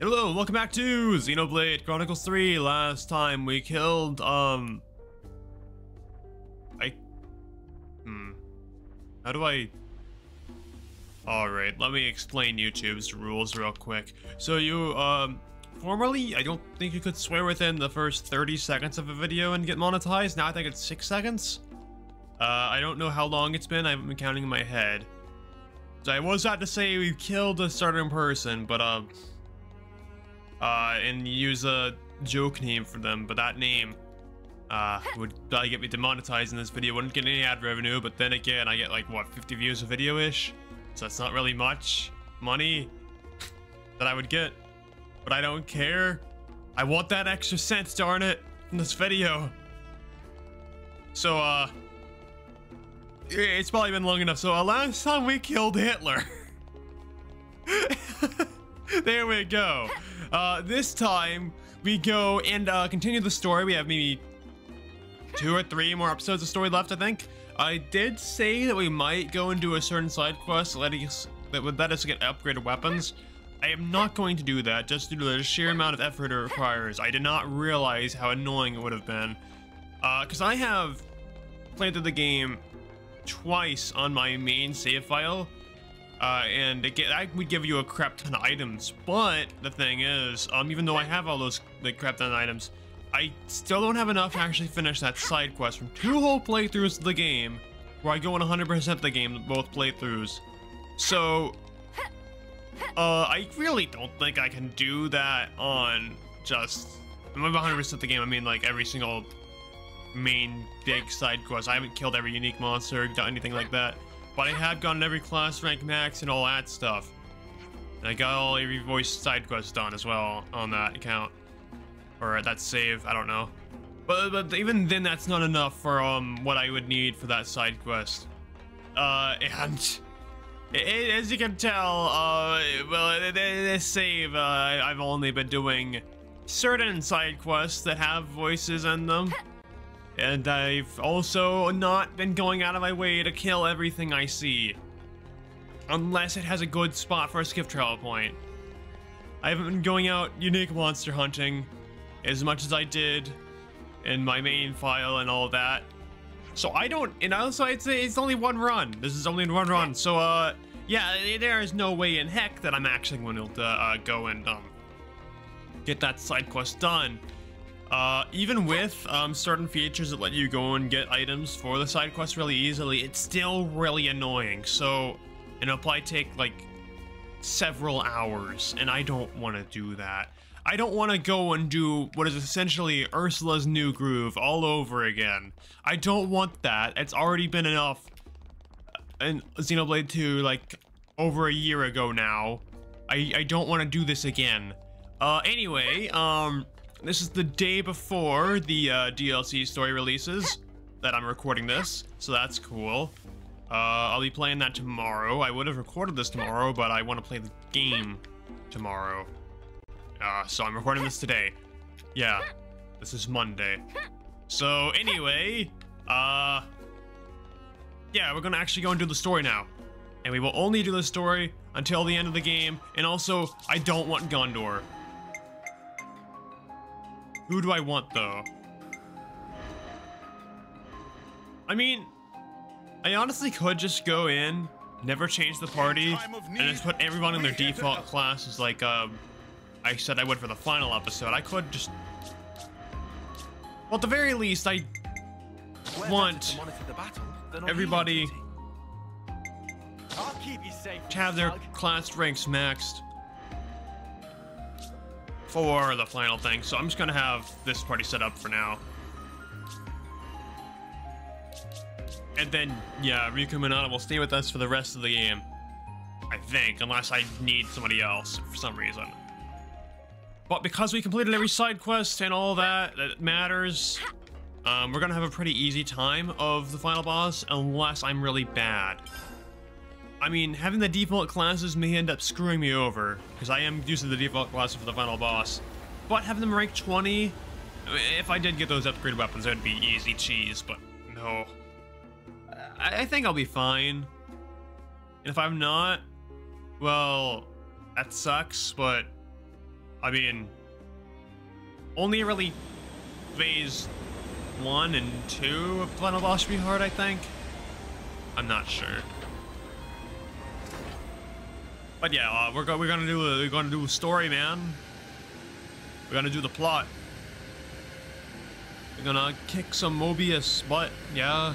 Hello, welcome back to Xenoblade Chronicles 3. Last time we killed, how do I... Alright, let me explain YouTube's rules real quick. So you, formerly, I don't think you could swear within the first 30 seconds of a video and get monetized. Now I think it's 6 seconds. I don't know how long it's been. I haven't been counting in my head. So I was about to say we killed a certain person, but, and use a joke name for them, but that name would probably get me demonetized in this video. Wouldn't get any ad revenue, but then again, I get like, what, 50 views a video-ish? So that's not really much money that I would get, but I don't care. I want that extra cents, darn it, in this video. So, it's probably been long enough. So, last time we killed Hitler. There we go. This time we go and continue the story. We have maybe 2 or 3 more episodes of story left, I think. I did say that we might go and do a certain side quest that would let us get upgraded weapons. I am not going to do that just due to the sheer amount of effort it requires. I did not realize how annoying it would have been. Because I have played through the game twice on my main save file. And again, I would give you a crap ton of items, but the thing is, even though I have all those like crap ton of items, I still don't have enough to actually finish that side quest from 2 whole playthroughs of the game, where I go on 100% the game, both playthroughs. So, I really don't think I can do that on just, I'm 100% the game, I mean like every single main big side quest. I haven't killed every unique monster, done anything like that. But I have gotten every class rank max and all that stuff. And I got all every voice side quest done as well on that account. Or that save, I don't know. But even then that's not enough for what I would need for that side quest. And as you can tell, well, this save, I've only been doing certain side quests that have voices in them. And I've also not been going out of my way to kill everything I see. Unless it has a good spot for a skip travel point. I haven't been going out unique monster hunting as much as I did in my main file and all that. So I don't, and also I'd say it's only one run. This is only one run. So yeah, there is no way in heck that I'm actually going to go and get that side quest done. Even with certain features that let you go and get items for the side quest really easily, it's still really annoying. So it'll probably take like several hours, and I don't want to do that. I don't want to go and do what is essentially Ursula's new groove all over again. I don't want that. It's already been enough in Xenoblade 2 like over a year ago now. I don't want to do this again. Anyway, this is the day before the DLC story releases that I'm recording this, so that's cool. I'll be playing that tomorrow. I would have recorded this tomorrow, but I want to play the game tomorrow. So I'm recording this today. Yeah, this is Monday. So anyway, yeah, we're going to actually go and do the story now. And we will only do the story until the end of the game. And also, I don't want Gondor. Who do I want, though? I mean, I honestly could just go in, never change the party, and just put everyone in their default classes like I said I would for the final episode. I could just... Well, at the very least, I want everybody to have their class ranks maxed for the final thing, so I'm just gonna have this party set up for now. And then, yeah, Riku and Manana will stay with us for the rest of the game, I think, unless I need somebody else for some reason. But because we completed every side quest and all that, that matters, we're gonna have a pretty easy time of the final boss, unless I'm really bad. I mean, having the default classes may end up screwing me over, because I am using the default classes for the final boss. But having them rank 20, I mean, if I did get those upgraded weapons, that would be easy cheese, but no. I think I'll be fine. And if I'm not, well, that sucks, but I mean, only really phase 1 and 2 of Final Boss Heart, I think. I'm not sure. But yeah, we're gonna do a story, man. We're gonna do the plot. We're gonna kick some Mobius butt, yeah.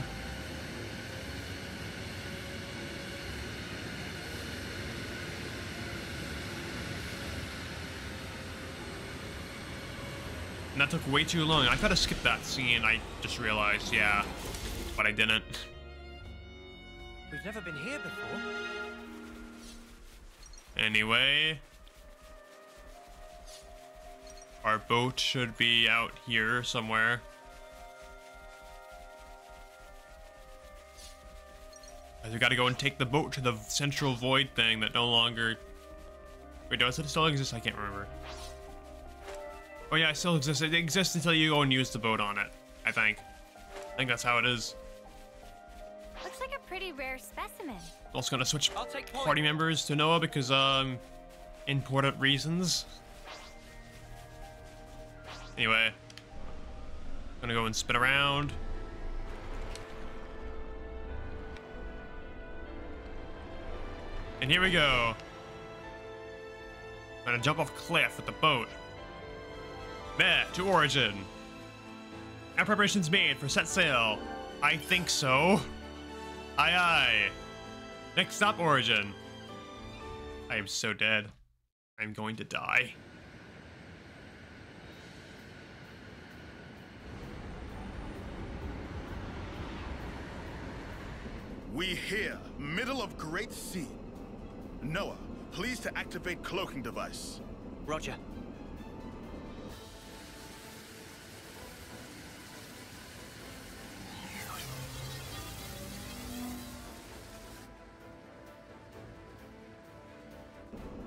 And that took way too long. I thought I skipped that scene, I just realized, yeah. But I didn't. We've never been here before. Anyway. Our boat should be out here somewhere. We gotta go and take the boat to the central void thing that no longer... Wait, does it still exist? I can't remember. Oh yeah, it still exists. It exists until you go and use the boat on it, I think. I think that's how it is. Looks like a pretty rare specimen. Also gonna switch party members to Noah because, important reasons. Anyway. Gonna go and spin around. And here we go. I'm gonna jump off a cliff with the boat. Meh, to Origin. Our preparations made for set sail. I think so. Aye aye. Next stop, Origin. I am so dead. I'm going to die. We here, middle of Great Sea. Noah, please to activate cloaking device. Roger.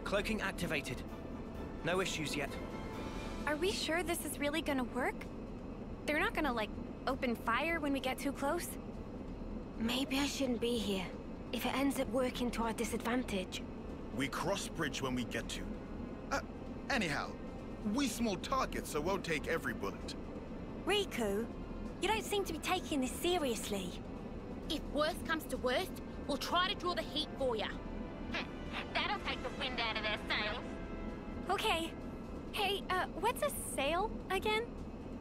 Cloaking activated. No issues yet. Are we sure this is really gonna work? They're not gonna, like, open fire when we get too close? Maybe I shouldn't be here. If it ends up working to our disadvantage. We cross bridge when we get to. Anyhow, we small targets, so won't take every bullet. Riku, you don't seem to be taking this seriously. If worst comes to worst, we'll try to draw the heat for you. That'll take the wind out of their sails. Okay. Hey, what's a sail again?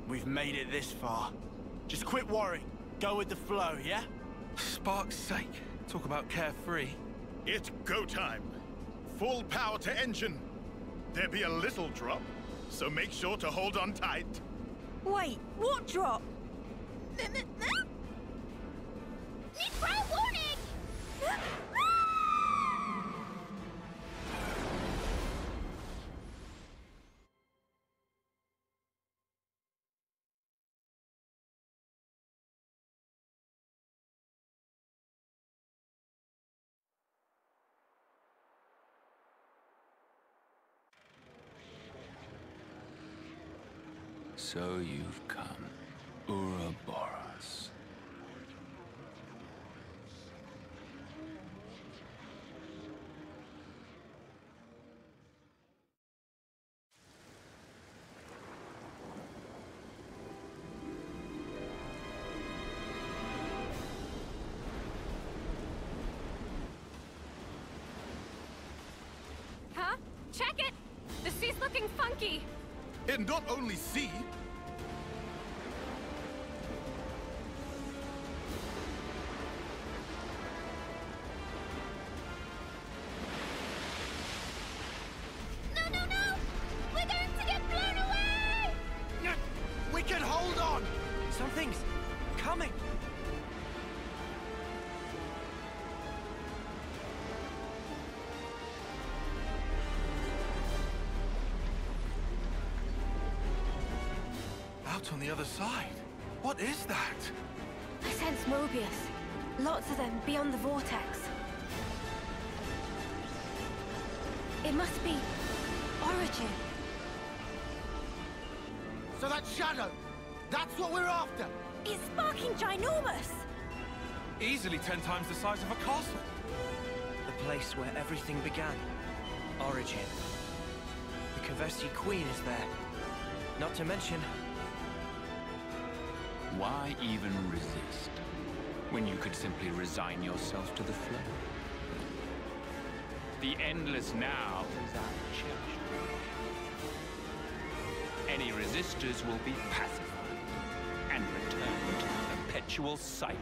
We've made it this far. Just quit worrying. Go with the flow, yeah? Spark's sake. Talk about carefree. It's go time. Full power to engine. There be a little drop, so make sure to hold on tight. Wait, what drop? Nitro warning! So you've come, Ouroboros. Huh? Check it! The sea's looking funky! And not only sea. On the other side. What is that? I sense Mobius. Lots of them beyond the vortex. It must be Origin. So that shadow, that's what we're after. It's sparking ginormous. Easily 10 times the size of a castle. The place where everything began. Origin. The Kevesi Queen is there. Not to mention... Why even resist, when you could simply resign yourself to the flow? The endless now is our church. Any resistors will be pacified and returned to the perpetual cycle.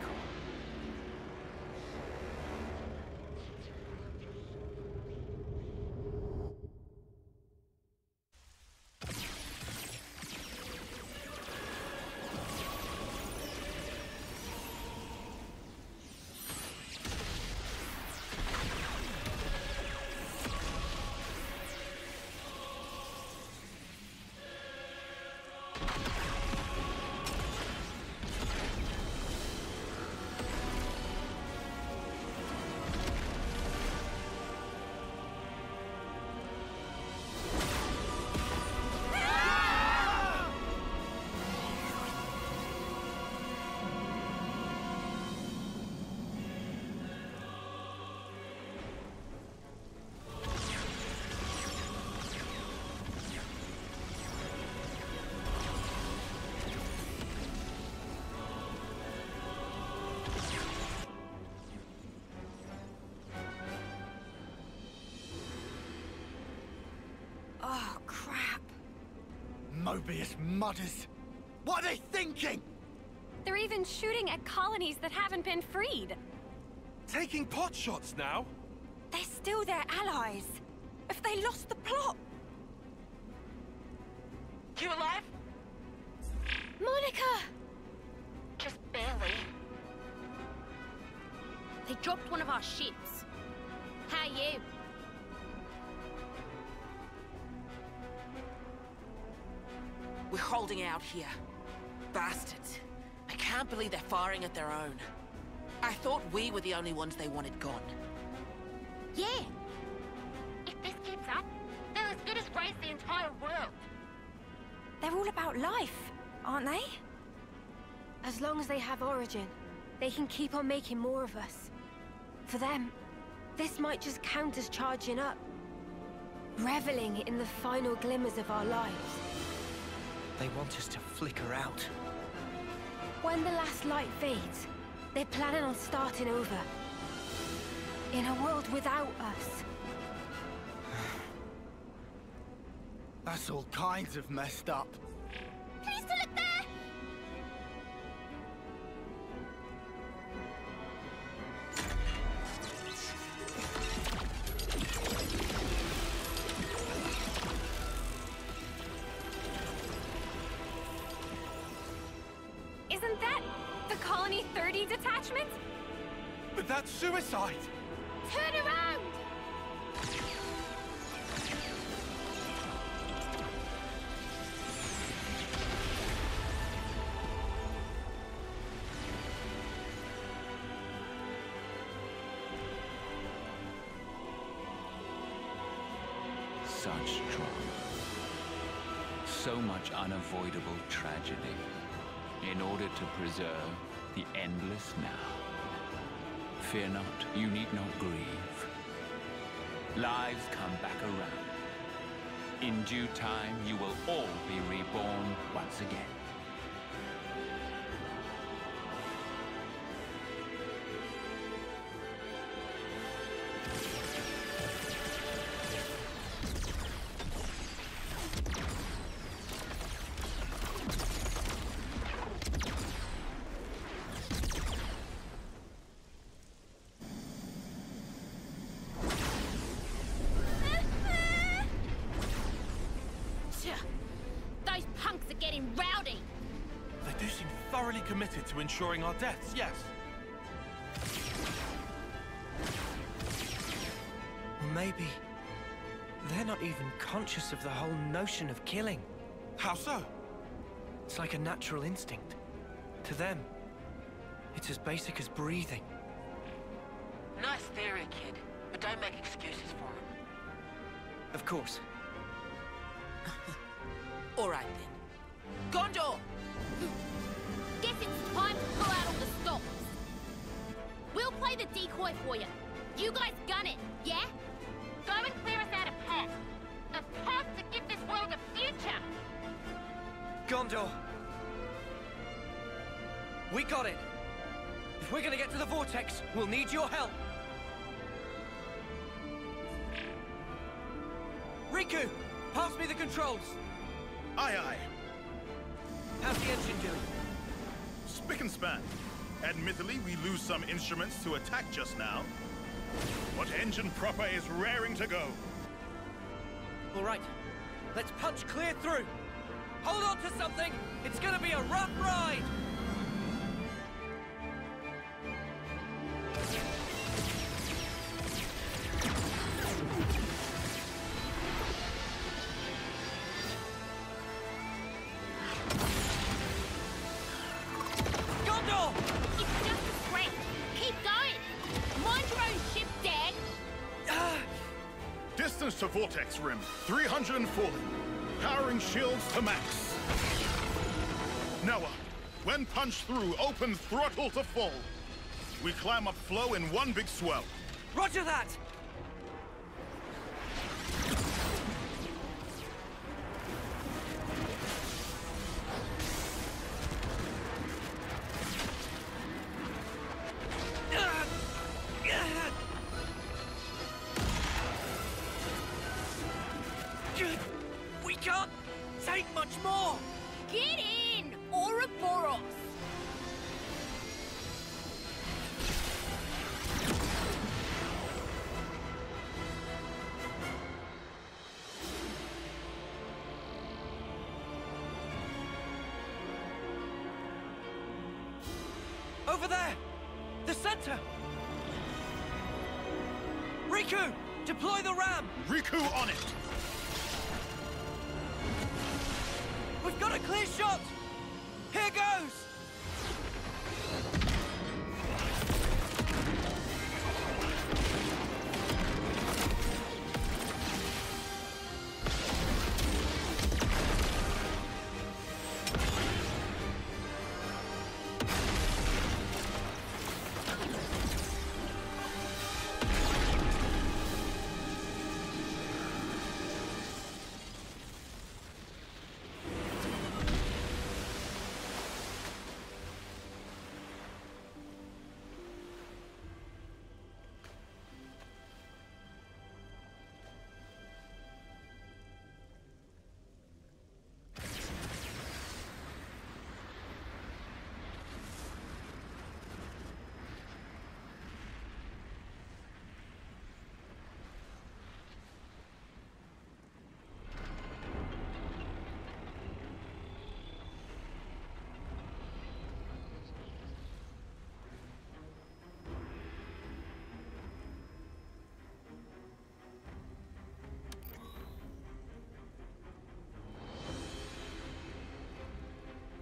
Mobius mutters. What are they thinking? They're even shooting at colonies that haven't been freed. Taking pot shots now? They're still their allies. If they lost the plot... You alive? Monica! Just barely. They dropped one of our ships. How you? We're holding out here. Bastards. I can't believe they're firing at their own. I thought we were the only ones they wanted gone. Yeah. If this keeps up, they'll as good as raise the entire world. They're all about life, aren't they? As long as they have Origin, they can keep on making more of us. For them, this might just count as charging up. Reveling in the final glimmers of our lives. They want us to flicker out. When the last light fades, they're planning on starting over. In a world without us. That's all kinds of messed up. Please don't look there! Suicide! Turn around! Such drama. So much unavoidable tragedy in order to preserve the endless now. Fear not, you need not grieve. Lives come back around. In due time, you will all be reborn once again. Committed to ensuring our deaths, yes. Maybe they're not even conscious of the whole notion of killing. How so? It's like a natural instinct. To them, it's as basic as breathing. Nice theory, kid, but don't make excuses for it. Of course. All right then. Gondor! Guess it's time to pull out all the stops. We'll play the decoy for you. You guys gun it, yeah? Go and clear us out a path. the path to give this world a future! Gondor! We got it! If we're gonna get to the vortex, we'll need your help! Riku! Pass me the controls! Aye aye! How's the engine doing? Spick and span. Admittedly, we lose some instruments to attack just now. But engine proper is raring to go. All right, let's punch clear through. Hold on to something. It's gonna be a rough ride. To vortex rim 340, powering shields to max. Noah, when punched through, open throttle to full. We climb up flow in one big swell. Roger that. Over there! The center! Riku! Deploy the ram! Riku on it! We've got a clear shot! Here goes!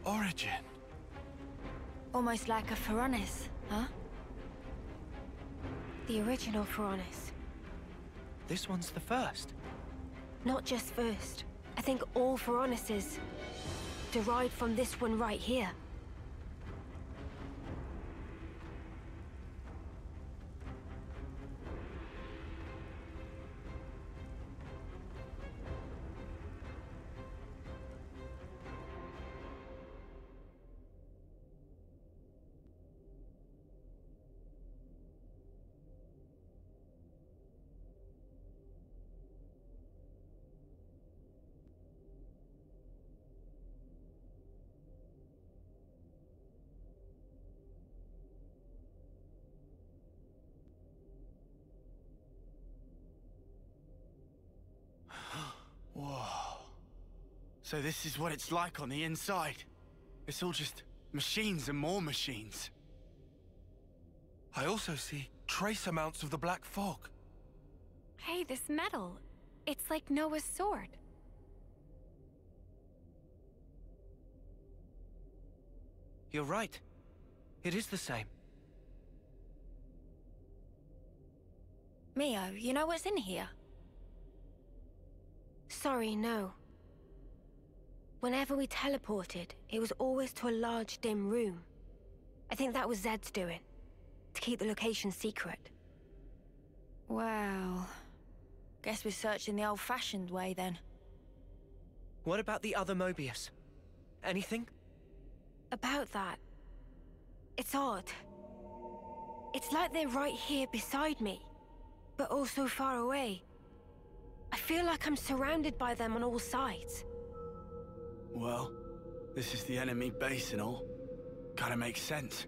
Origin. Almost like a Feronis, huh? The original Feronis. This one's the first. Not just first. I think all Feronises derived from this one right here. So this is what it's like on the inside. It's all just machines and more machines. I also see trace amounts of the black fog. Hey, this metal. It's like Noah's sword. You're right. It is the same. Mio, you know what's in here? Sorry, no. Whenever we teleported, it was always to a large, dim room. I think that was Zed's doing, to keep the location secret. Well, Guess we're searching the old-fashioned way, then. What about the other Mobius? Anything? About that... It's odd. It's like they're right here beside me, but also far away. I feel like I'm surrounded by them on all sides. Well, this is the enemy base and all. Gotta make sense.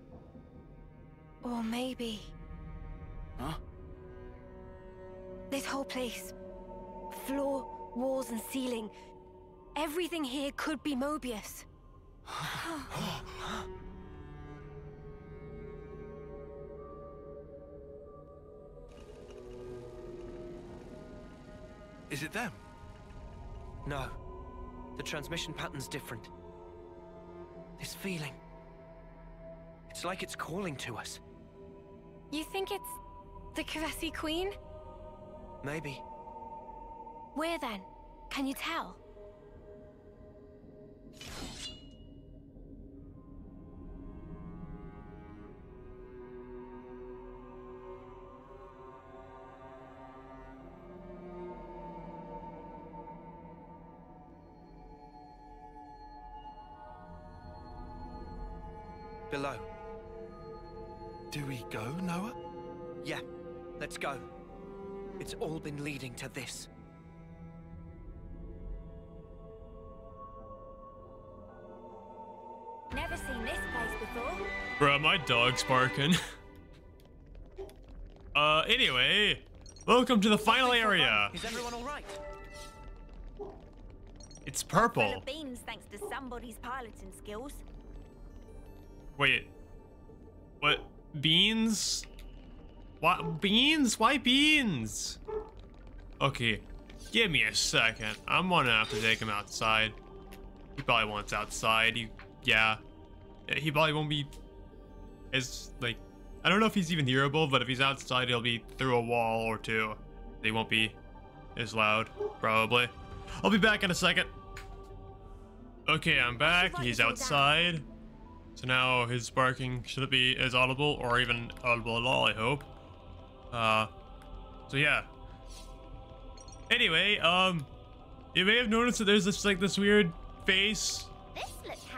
Or maybe... Huh? This whole place... Floor, walls and ceiling... Everything here could be Mobius. Is it them? No. The transmission pattern's different. This feeling... It's like it's calling to us. You think it's... the Kevesi Queen? Maybe. Where then? Can you tell? Below. Do we go, Noah? Yeah, let's go. It's all been leading to this. Never seen this place before. Bruh, my dog's barking. Anyway, welcome to the final area. Is everyone all right? It's purple. Beams, thanks to somebody's piloting skills. Wait, what? Beans? What? Beans? Why beans? Okay, give me a second. I'm gonna have to take him outside. He probably wants outside. He probably won't be as, like, I don't know if he's even hearable, but if he's outside, he'll be through a wall or two. They won't be as loud, probably. I'll be back in a second. Okay, I'm back. He's outside. So now his barking shouldn't be as audible or even audible at all, I hope. So yeah. Anyway, you may have noticed that there's this weird face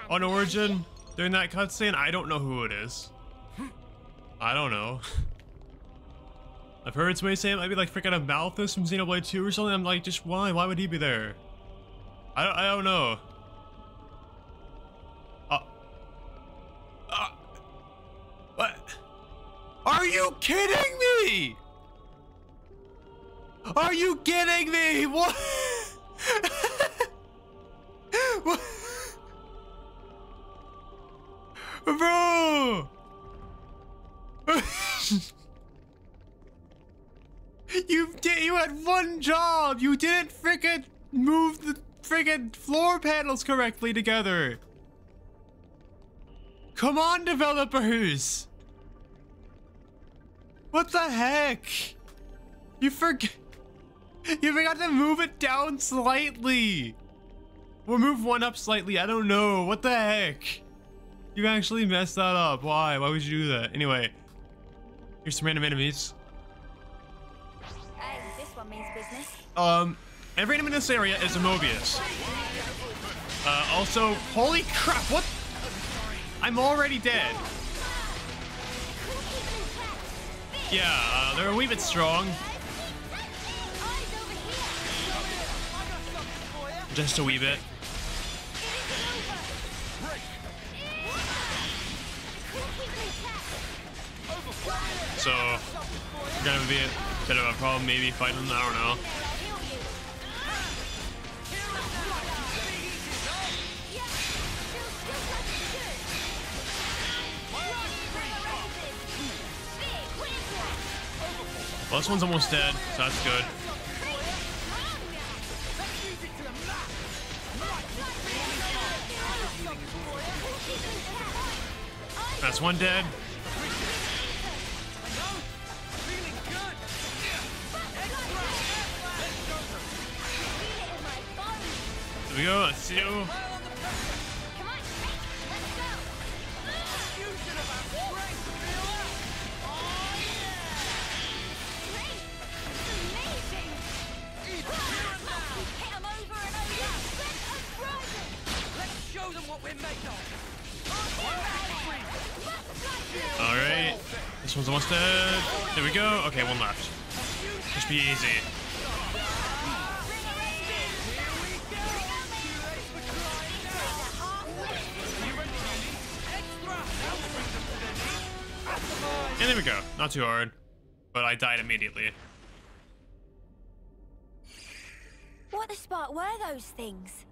on Origin during that cutscene. I don't know who it is. I don't know. I've heard somebody say it might be like freaking Amalthus from Xenoblade 2 or something. I'm like, just why? Why would he be there? I don't know. What? Are you kidding me? Are you kidding me? What? What? Bro! You had one job. You didn't frickin' move the frickin' floor panels correctly together. Come on, developers! What the heck? You forgot to move it down slightly! Or move one up slightly, I don't know, what the heck? You actually messed that up, why? Why would you do that? Anyway, here's some random enemies. This one means business. Every enemy in this area is a Mobius. Also, holy crap, what? I'm already dead. Yeah, they're a wee bit strong. Just a wee bit. So, we're gonna be a bit of a problem maybe fighting them, I don't know. Well, this one's almost dead, so that's good. That's one dead. There we go, let's go. Show them what we're made of. All right, this one's almost dead. There we go. Okay, one left. Just be easy. And there we go. Not too hard, but I died immediately. What the spark were those things?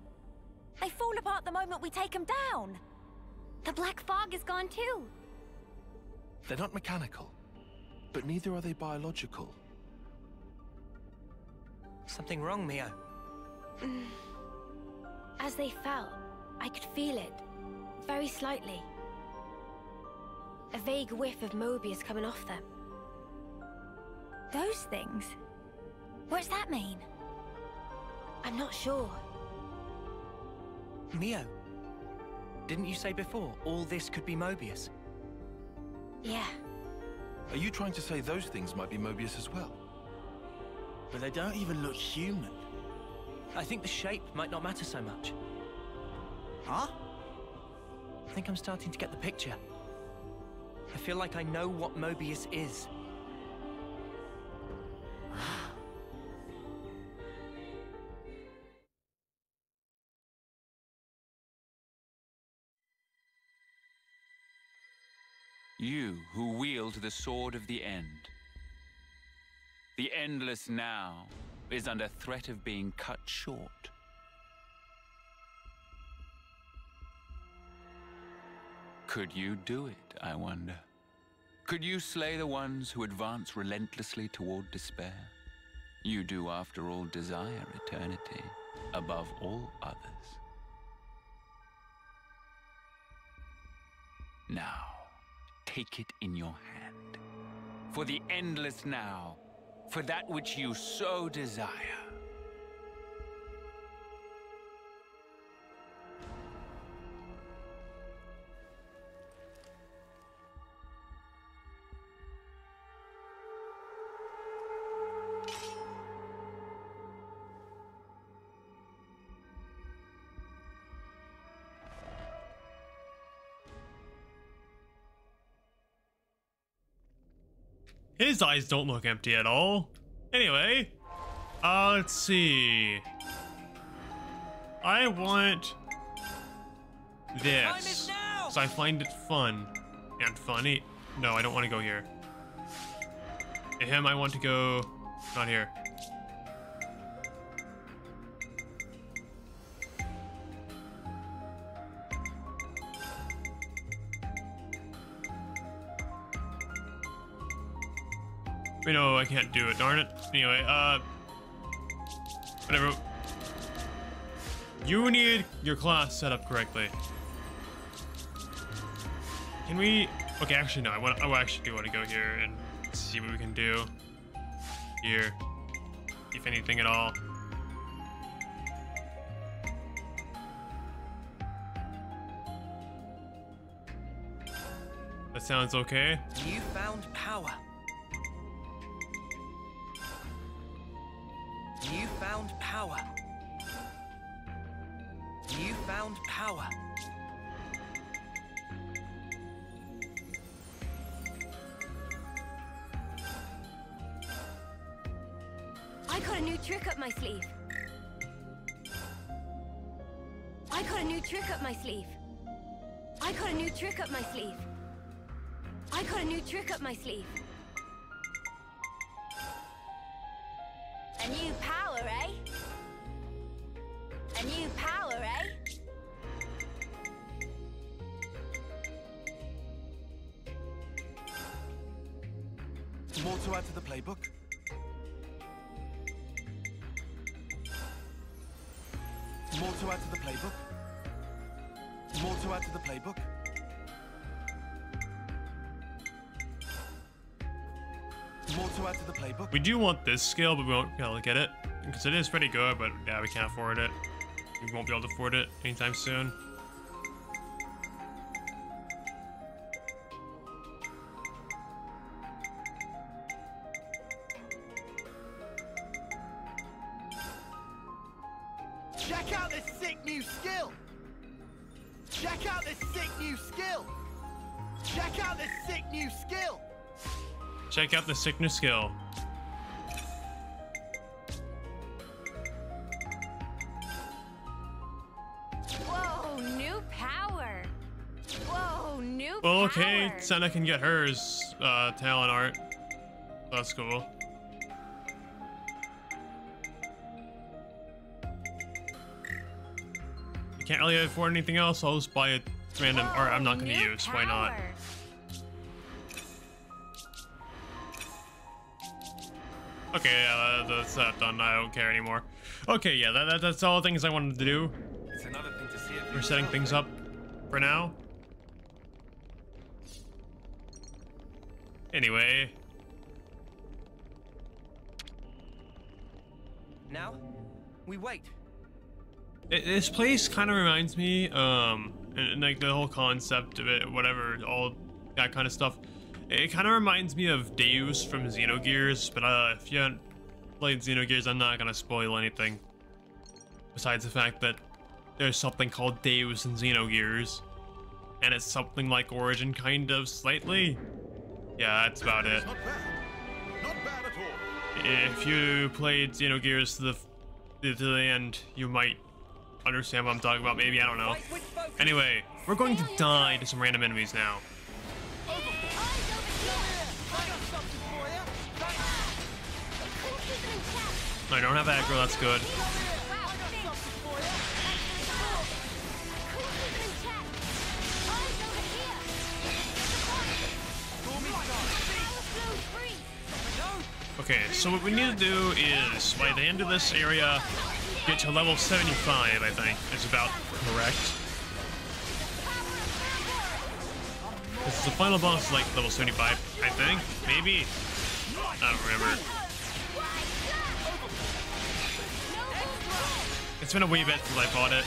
They fall apart the moment we take them down. The black fog is gone too. They're not mechanical, but neither are they biological. Something wrong, Mio. As they fell, I could feel it, very slightly. A vague whiff of Mobius coming off them. Those things? What's that mean? I'm not sure. Mio, didn't you say before all this could be Mobius? Yeah. Are you trying to say those things might be Mobius as well? But they don't even look human. I think the shape might not matter so much. Huh? I think I'm starting to get the picture. I feel like I know what Mobius is. You who wield the sword of the end. The endless now is under threat of being cut short. Could you do it, I wonder? Could you slay the ones who advance relentlessly toward despair? You do, after all, desire eternity above all others. Now, take it in your hand. For the endless now, for that which you so desire. His eyes don't look empty at all. Anyway, let's see. I want this, so I find it fun and funny. No, I don't want to go here. Him, I want to go not here. Wait, no, I can't do it, darn it. Anyway, whatever. You need your class set up correctly. Can we? Okay, actually, no. I actually do want to go here and see what we can do here, if anything at all. That sounds okay. You found power. You found power. You found power. I got a new trick up my sleeve. A new power, eh? A new power, eh? More to add to the playbook? More to add to the playbook? More to add to the playbook? We do want this skill, but we won't look at it because it is pretty good, but yeah, we can't afford it. We won't be able to afford it anytime soon. Check out this sick new skill. Check out this sick new skill! Check out this sick new skill! Check out the sick new skill. Whoa, new power! Whoa, new power! Okay, Sena can get hers talent art. That's cool. Can't really afford anything else, so I'll just buy a random art I'm not gonna use. Why not? Okay, yeah, that's that done. I don't care anymore. Okay, yeah, that's all the things I wanted to do. It's another thing to see if we're setting things up for now. Anyway. Now we wait. This place kind of reminds me, and like the whole concept of it, whatever, all that kind of stuff. It kind of reminds me of Deus from Xenogears, but if you haven't played Xenogears, I'm not gonna spoil anything. Besides the fact that there's something called Deus in Xenogears, and it's something like Origin, kind of slightly. Yeah, that's about it. Not bad. Not bad at all. If you played Xenogears to the end, you might understand what I'm talking about, maybe, I don't know. Anyway, we're going to die to some random enemies now. I don't have aggro, that's good. Okay, so what we need to do is, by the end of this area, get to level 75, I think, is about correct. Because the final boss is like level 75, I think, maybe? I don't remember. It's been a wee bit since I fought it.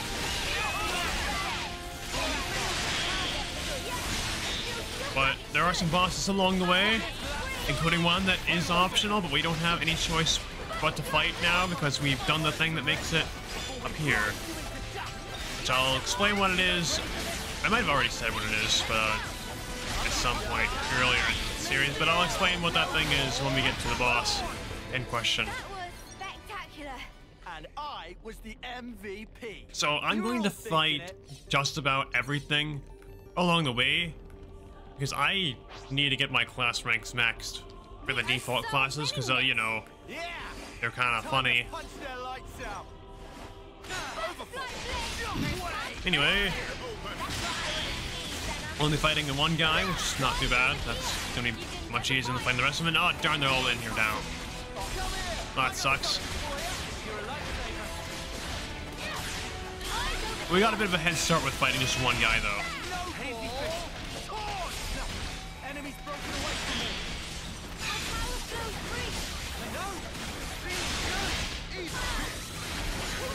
But there are some bosses along the way, including one that is optional, but we don't have any choice but to fight now because we've done the thing that makes it appear, which I'll explain what it is. I might have already said what it is, but at some point earlier in the series, but I'll explain what that thing is when we get to the boss in question. That was spectacular. And I was the MVP. So I'm going to fight just about everything along the way because I need to get my class ranks maxed for the default classes because you know, they're kind of funny. Anyway, only fighting the one guy, which is not too bad. That's gonna be much easier than fighting the rest of them. Oh darn, they're all in here down. That sucks. We got a bit of a head start with fighting just one guy though.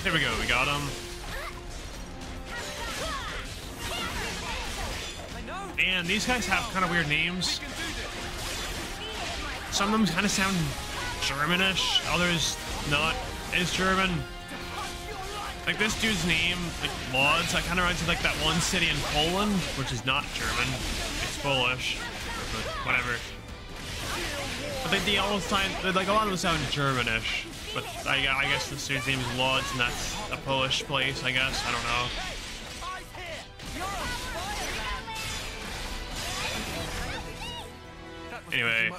There we go, we got him. And these guys have kind of weird names. Some of them kind of sound Germanish, others not as German. Like this dude's name, like Lanz, that kind of reminds me of like that one city in Poland, which is not German, it's Polish, but whatever. I think they all sound, like a lot of them sound Germanish. But I guess this dude's name is Lanz, and that's a Polish place, I guess. I don't know. Anyway,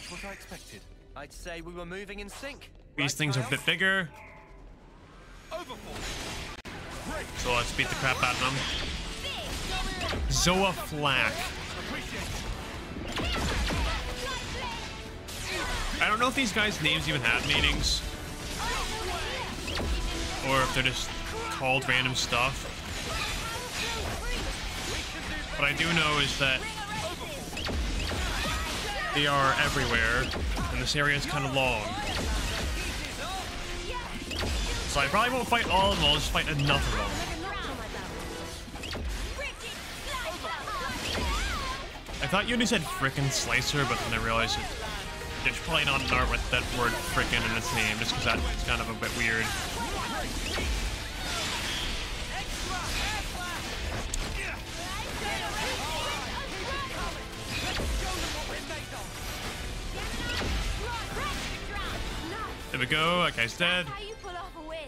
I'd say we were moving in sync. These things are a bit bigger, so let's beat the crap out of them. Zoa Flack. I don't know if these guys' names even have meanings, or if they're just called random stuff. What I do know is that they are everywhere, and this area is kind of long. So I probably won't fight all of them, I'll just fight enough of them. I thought Eunie said frickin' slicer, but then I realized there's probably not an art with that word frickin' in its name, just because that's kind of a bit weird. There we go. Okay, he's dead.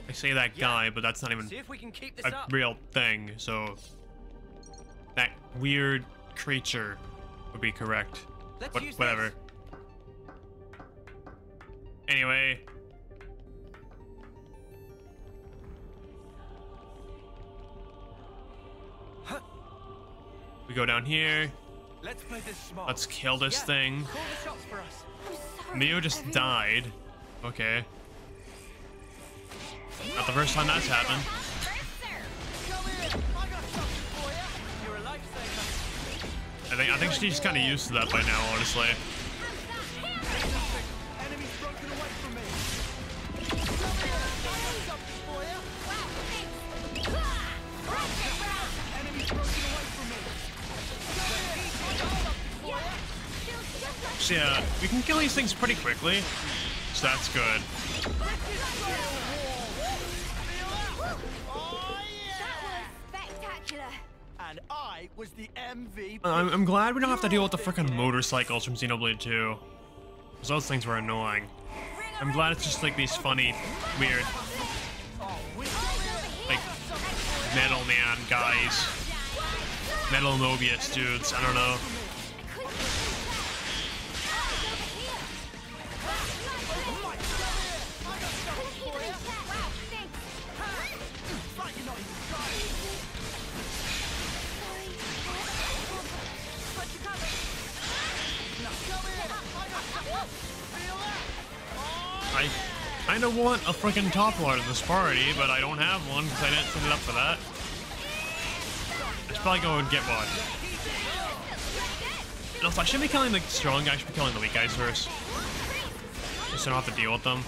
I say that guy, but that's not even a real thing. So that weird creature would be correct. Whatever. Anyway. We go down here. Let's play this smart. Let's kill this thing. Call the shots for us. Sorry, Mio just died. Okay. Not the first time that's happened. I think she's just kind of used to that by now, honestly. So yeah, we can kill these things pretty quickly, so that's good. And I was the MVP. I'm glad we don't have to deal with the freaking motorcycles from Xenoblade 2. Because those things were annoying. I'm glad it's just like these funny, weird, like metal man guys. Metal Mobius dudes, I don't know. I kind of want a freaking top lord in this party, but I don't have one because I didn't set it up for that. I should probably go and get one. And also, I shouldn't be killing the strong guys, I should be killing the weak guys first. Just so I don't have to deal with them.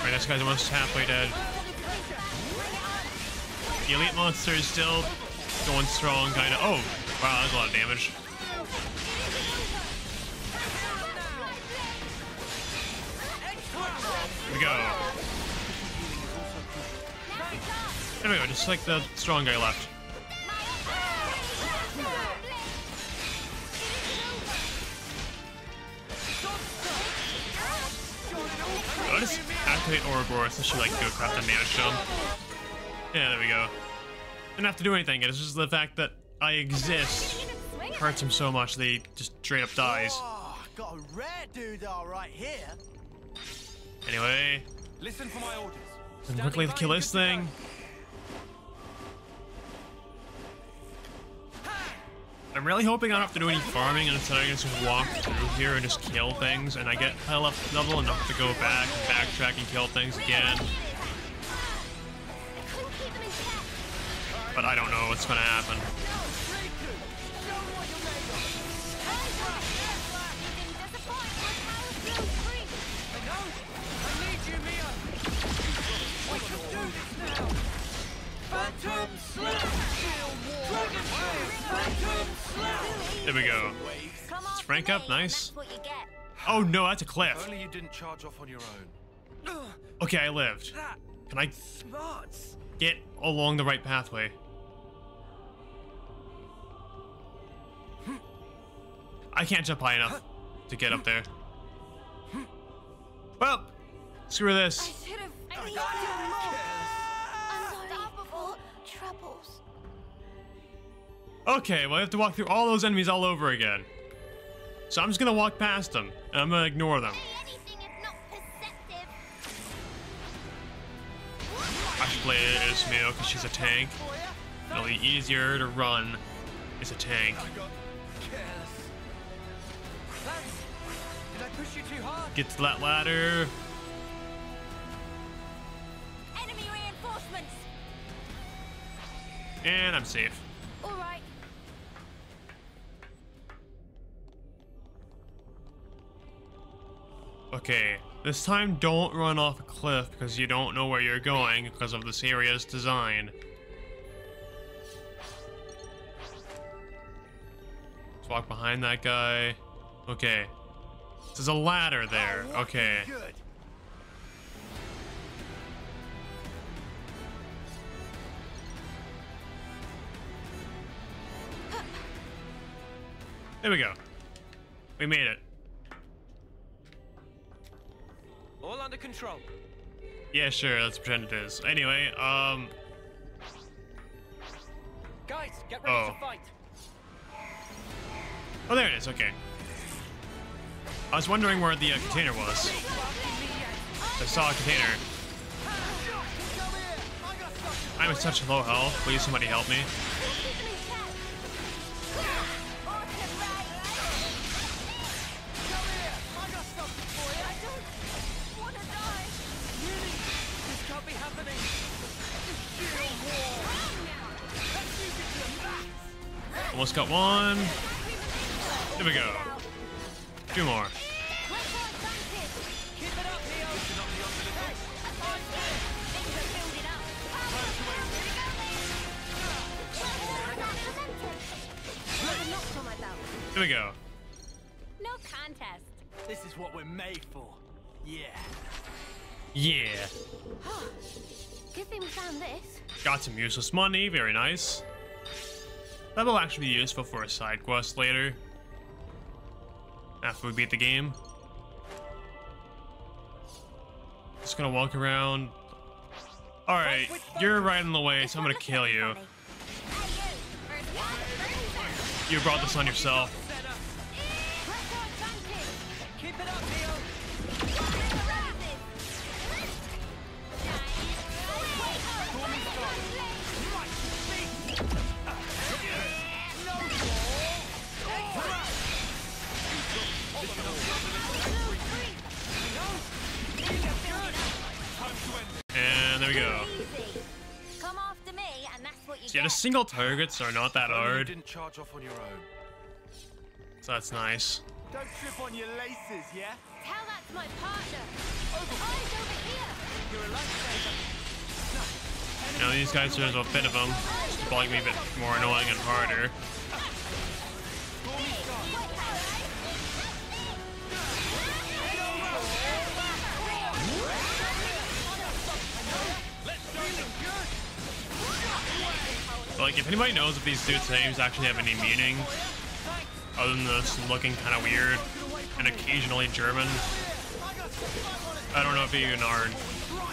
Alright, this guy's almost halfway dead. The elite monster is still going strong, kinda. Oh! Wow, that's a lot of damage. Here we go. There we go, just like the strong guy left. I'll just activate Ouroboros and she like go crap the damage to him. Yeah, there we go. Didn't have to do anything, it's just the fact that I exist hurts him so much that he just straight up dies. Oh, got a rare dude right here. Anyway. Listen for my orders. And quickly kill this thing. I'm really hoping I don't have to do any farming and instead I can just walk through here and just kill things and I get high up level enough to go back and backtrack and kill things again. But I don't know what's gonna happen. There we go. Let's rank up, nice. Oh no, that's a cliff. Only you didn't charge off on your own. Okay, I lived. Can I get along the right pathway? I can't jump high enough to get up there. Well, screw this. Okay, well I have to walk through all those enemies all over again. So I'm just gonna walk past them, and I'm gonna ignore them. I should play it as Mio, because she's a tank. It'll be easier to run as a tank. Get to that ladder. And I'm safe. Okay, this time don't run off a cliff because you don't know where you're going because of this area's design. Let's walk behind that guy. Okay. There's a ladder there. Okay. There we go. We made it. All under control. Yeah, sure. Let's pretend it is. Anyway, guys, get ready to fight. Oh, there it is. Okay. I was wondering where the container was. I saw a container. I'm at such low health. Please, somebody help me. Almost got one. There we go. Two more. There we go. No contest. This is what we're made for. Yeah. Yeah. Good thing we found this. Got some useless money. Very nice. That'll actually be useful for a side quest later, after we beat the game. Just gonna walk around. All right, you're right in the way, so I'm gonna kill you. You brought this on yourself. And there we go. Yeah, the single targets are not that hard. So that's nice. Don't trip on your laces, yeah? Tell that to my partner. Eyes over here. You're a lifesaver. Now these guys, there's a bit of them. It's probably gonna be a bit more annoying and harder. Like, if anybody knows if these dudes' names actually have any meaning, other than this looking kind of weird and occasionally German. I don't know if you even are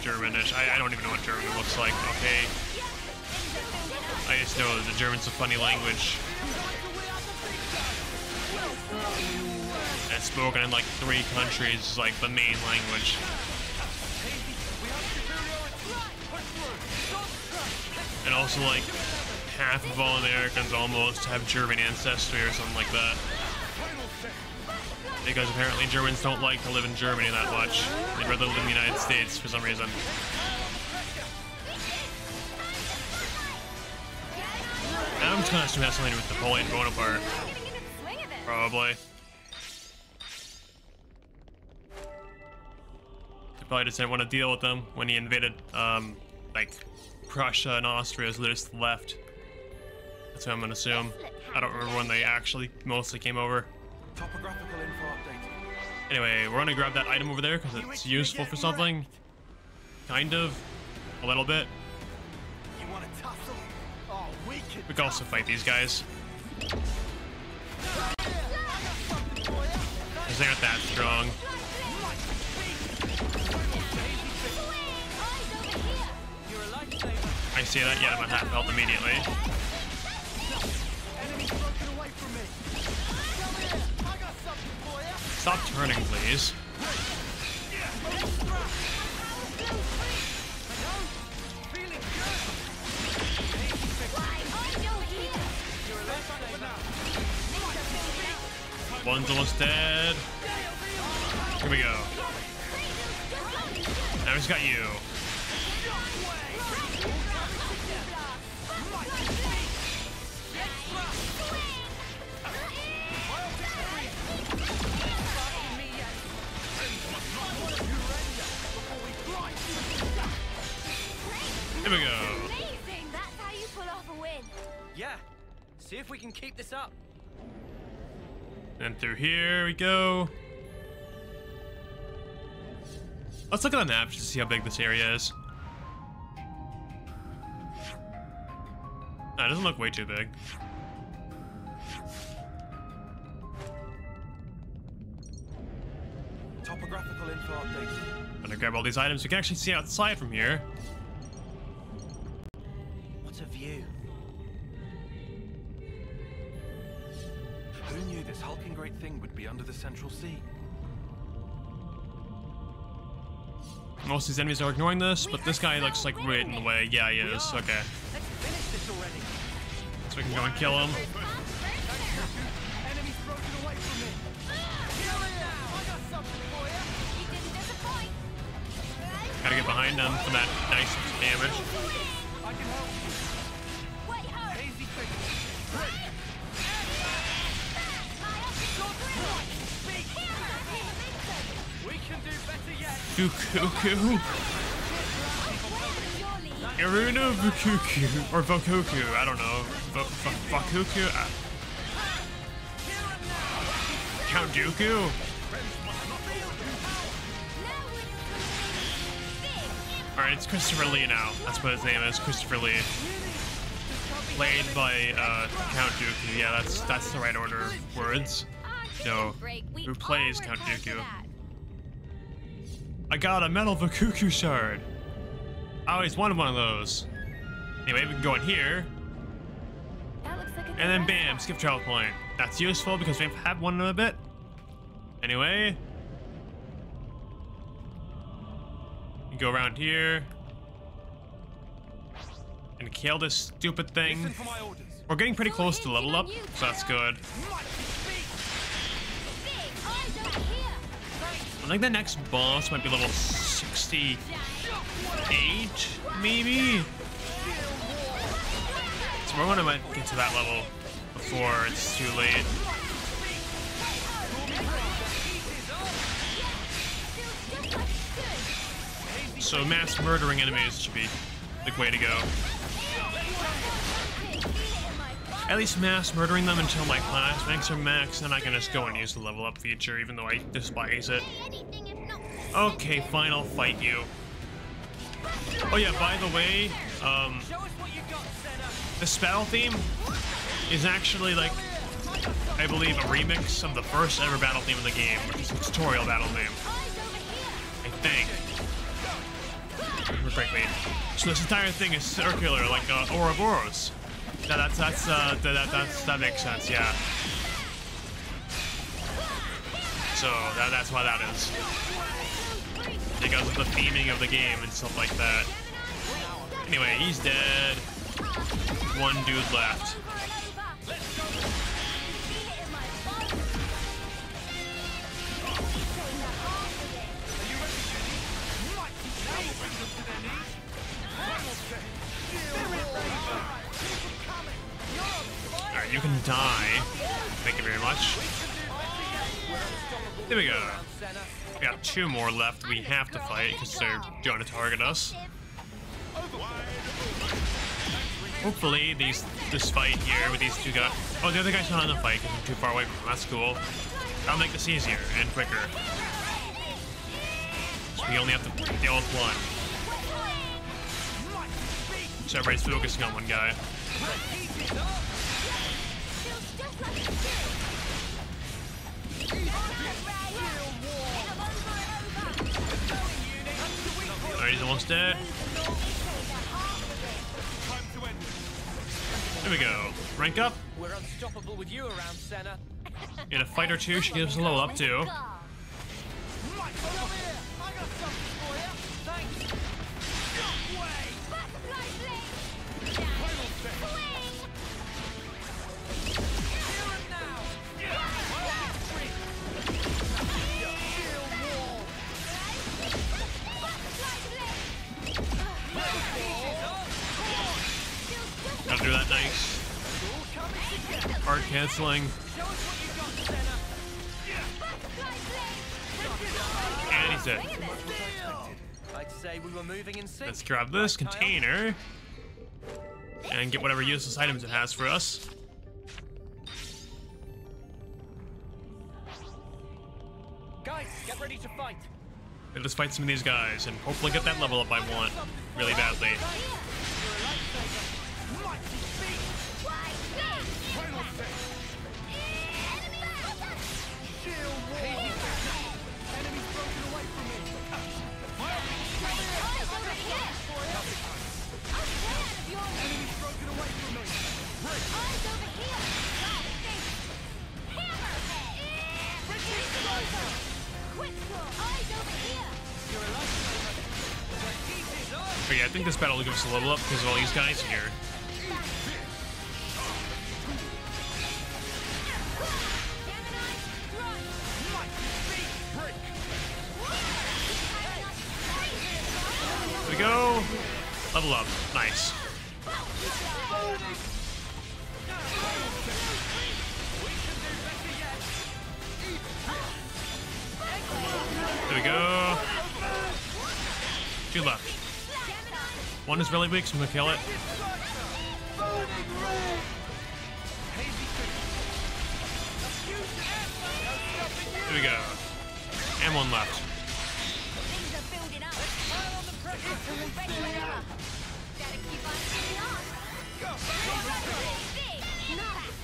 Germanish. I don't even know what German looks like, okay? I just know that the German's a funny language. And it's spoken in like 3 countries, like the main language. And also, like, half of all Americans almost have German ancestry or something like that. Because apparently Germans don't like to live in Germany that much. They'd rather live in the United States for some reason. I'm just gonna assume that's something to do with Napoleon Bonaparte. Probably. They probably just didn't want to deal with them when he invaded, like, Prussia and Austria, so they just left. That's what I'm gonna assume. I don't remember when they actually mostly came over. Topographical info update. Anyway, we're gonna grab that item over there because it's useful for something. Kind of. A little bit. We can also fight these guys. Because they aren't that strong. I see that, yeah, I'm at half health immediately. Stop turning, please. One's almost dead. Here we go. Now he's got you. There we go. Amazing. That's how you pull off a win. Yeah. See if we can keep this up. And through here we go. Let's look at the map just to see how big this area is. That doesn't look way too big. Graphical info update. Better grab all these items. We can actually see outside from here. What a view. Who knew this hulking great thing would be under the Central Sea? Most of these enemies are ignoring this, but this guy looks like right in the way. Yeah, he is. Okay. Let's finish this already. So we can go and kill him. Enemies broken away from me. Kill him now. I got something for you. You didn't disappoint. Gotta get behind them for that nice damage. I can help you. Wait, hurry. Easy fix. Great. Vukuku. Iruna Vukuku. Or Vokuku. I don't know. Vokuku? Count Dooku? Alright, it's Christopher Lee now. That's what his name is. Christopher Lee. Played by Count Dooku. Yeah, that's the right order of words. No. Who plays Count Dooku? I got a metal Vukuku shard. I always wanted one of those. Anyway, we can go in here. And then bam, skip travel point. That's useful because we've had one in a bit. Anyway. You go around here. And kill this stupid thing. We're getting pretty close to level up, so that's good. I think the next boss might be level 68, maybe? So we're gonna might get to that level before it's too late. So mass murdering enemies should be the way to go. At least mass murdering them until my class makes her max, then I can just go and use the level up feature, even though I despise it. Okay, fine, I'll fight you. Oh yeah, by the way, this battle theme is actually like, I believe, a remix of the first ever battle theme in the game, which is a tutorial battle theme, I think. So this entire thing is circular, like Ouroboros. Yeah, that makes sense, yeah. So that's why that is. Because of the theming of the game and stuff like that. Anyway, he's dead. One dude left. Alright, you can die. Thank you very much. There we go. We got two more left. We have to fight because they're going to target us. Hopefully, this fight here with these two guys. Oh, the other guy's not in the fight because I'm too far away from him. That's cool. That'll make this easier and quicker. So we only have to deal with one. So everybody's focusing on one guy. Alright, he's almost dead. There we go. Rank up. We're unstoppable with you around, Sena. In a fight or two, she gives us a level up too. Gotta do that nice hard canceling. And he's dead. Let's grab this container and get whatever useless items it has for us. Guys, get ready to fight. Let's fight some of these guys and hopefully get that level up I want really badly. But yeah, I think this battle will give us a level up because of all these guys here. There we go. Level up. Nice. There we go. Two left. One is really weak, so I'm gonna kill it. There we go. And one left.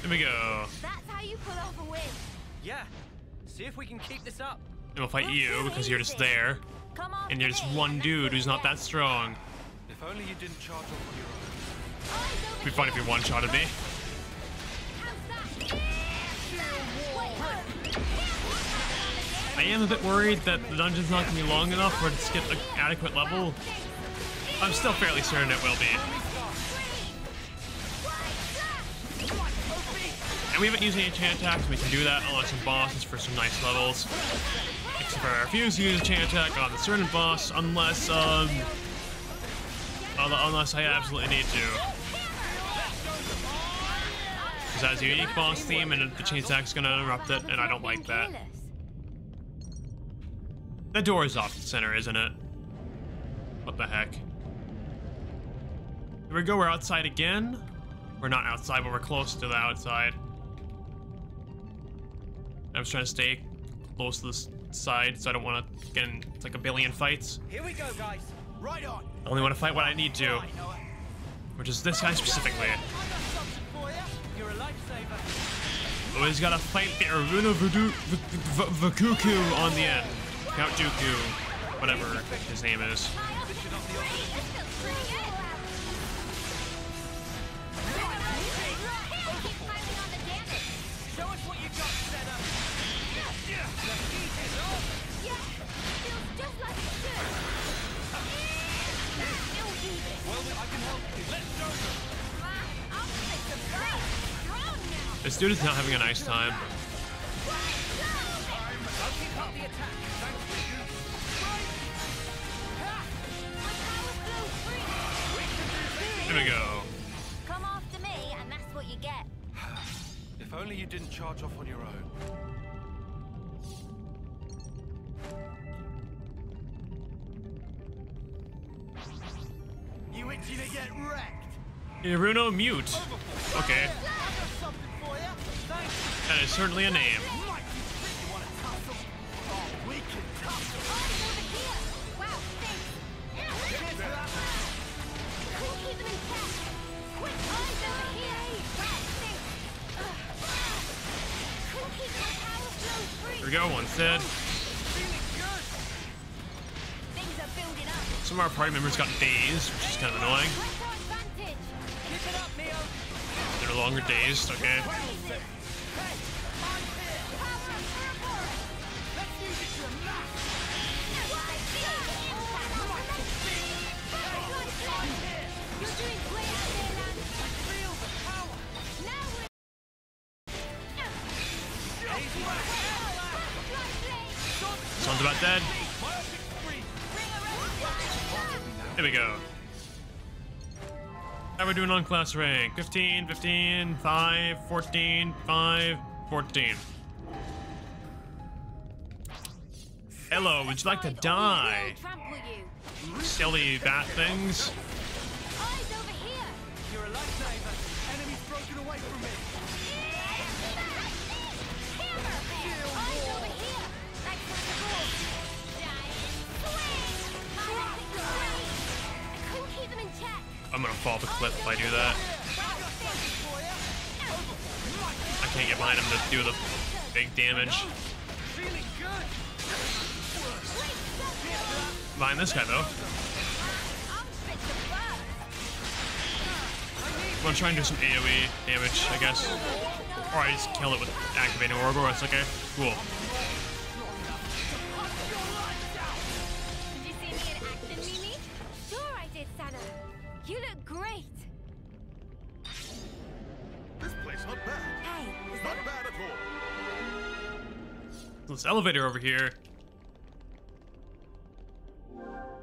There we go. That's how you pull off a win. Yeah. See if we can keep this up. And we'll fight you because you're just there. And you're just one dude who's not that strong. If only you didn't charge off. It'd be fun if you one-shotted me. I am a bit worried that the dungeon's not gonna be long enough for it to get an adequate level. I'm still fairly certain it will be. And we haven't used any chain attacks, we can do that on some bosses for some nice levels. Except I refuse to use a chain attack on a certain boss unless I absolutely need to. Because that has a unique boss theme and the chain attack's gonna interrupt it, and I don't like that. That door is off the center, isn't it? What the heck? Here we go, we're outside again. We're not outside, but we're close to the outside. I was trying to stay close to this side, so I don't want to get in like a billion fights. Here we go, guys. Right on. I only want to fight when I need to, which is this guy specifically. Always gotta fight the Aruna Vakuku on the end. Count Dooku, whatever his name is. This dude is not having a nice time. There we go. Come after me, and that's what you get. If only you didn't charge off on your own. You itchy to get wrecked. Iruno Mute. Okay. That is certainly a name. Here we go, one's dead. Some of our party members got dazed, which is kind of annoying. They're longer dazed, okay. Someone's about dead. There we go. How we're doing on class rank? 15, 15, 5, 14, 5, 14. Hello, would you like to die? Silly bat things. I'm gonna fall off a cliff if I do that. I can't get behind him to do the big damage. Behind this guy though. I'm gonna try and do some AoE damage, I guess. Or I just kill it with activating Ouroboros, okay? Cool. worthless elevator over here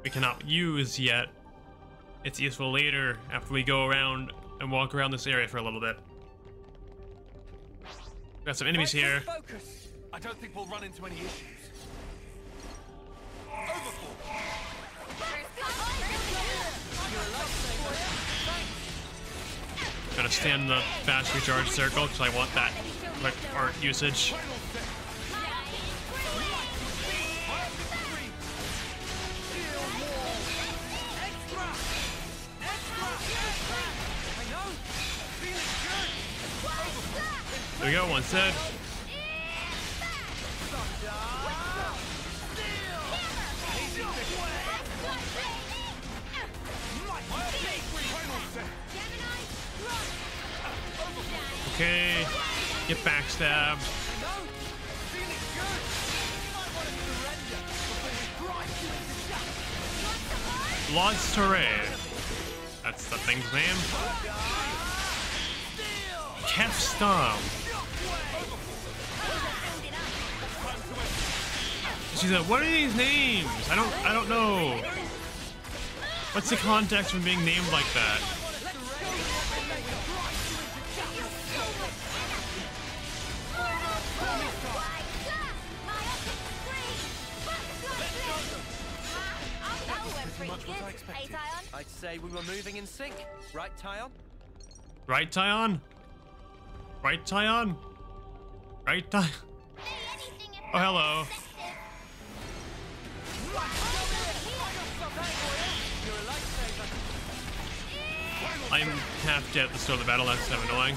we cannot use yet. It's useful later after we go around and walk around this area for a little bit. Got some enemies here. Focus. I don't think we'll run into any issues. Gotta stand in the fast recharge circle because I want that quick art usage. There we go, one set. Okay, get backstabbed. Lanz that's the thing's name. Kef Stomp. She's like, what are these names? I don't know. What's the context from being named like that? I'd say we were moving in sync, right, Taion? Right, Taion? Right, Taion? Right, Taion? Oh, hello. I'm half dead at the start of the battle, that's kind of annoying.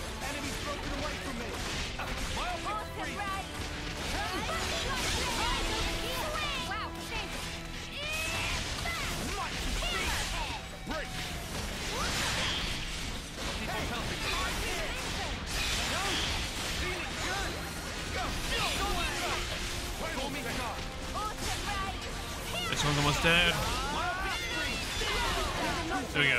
This one's almost dead. There we go. There we go.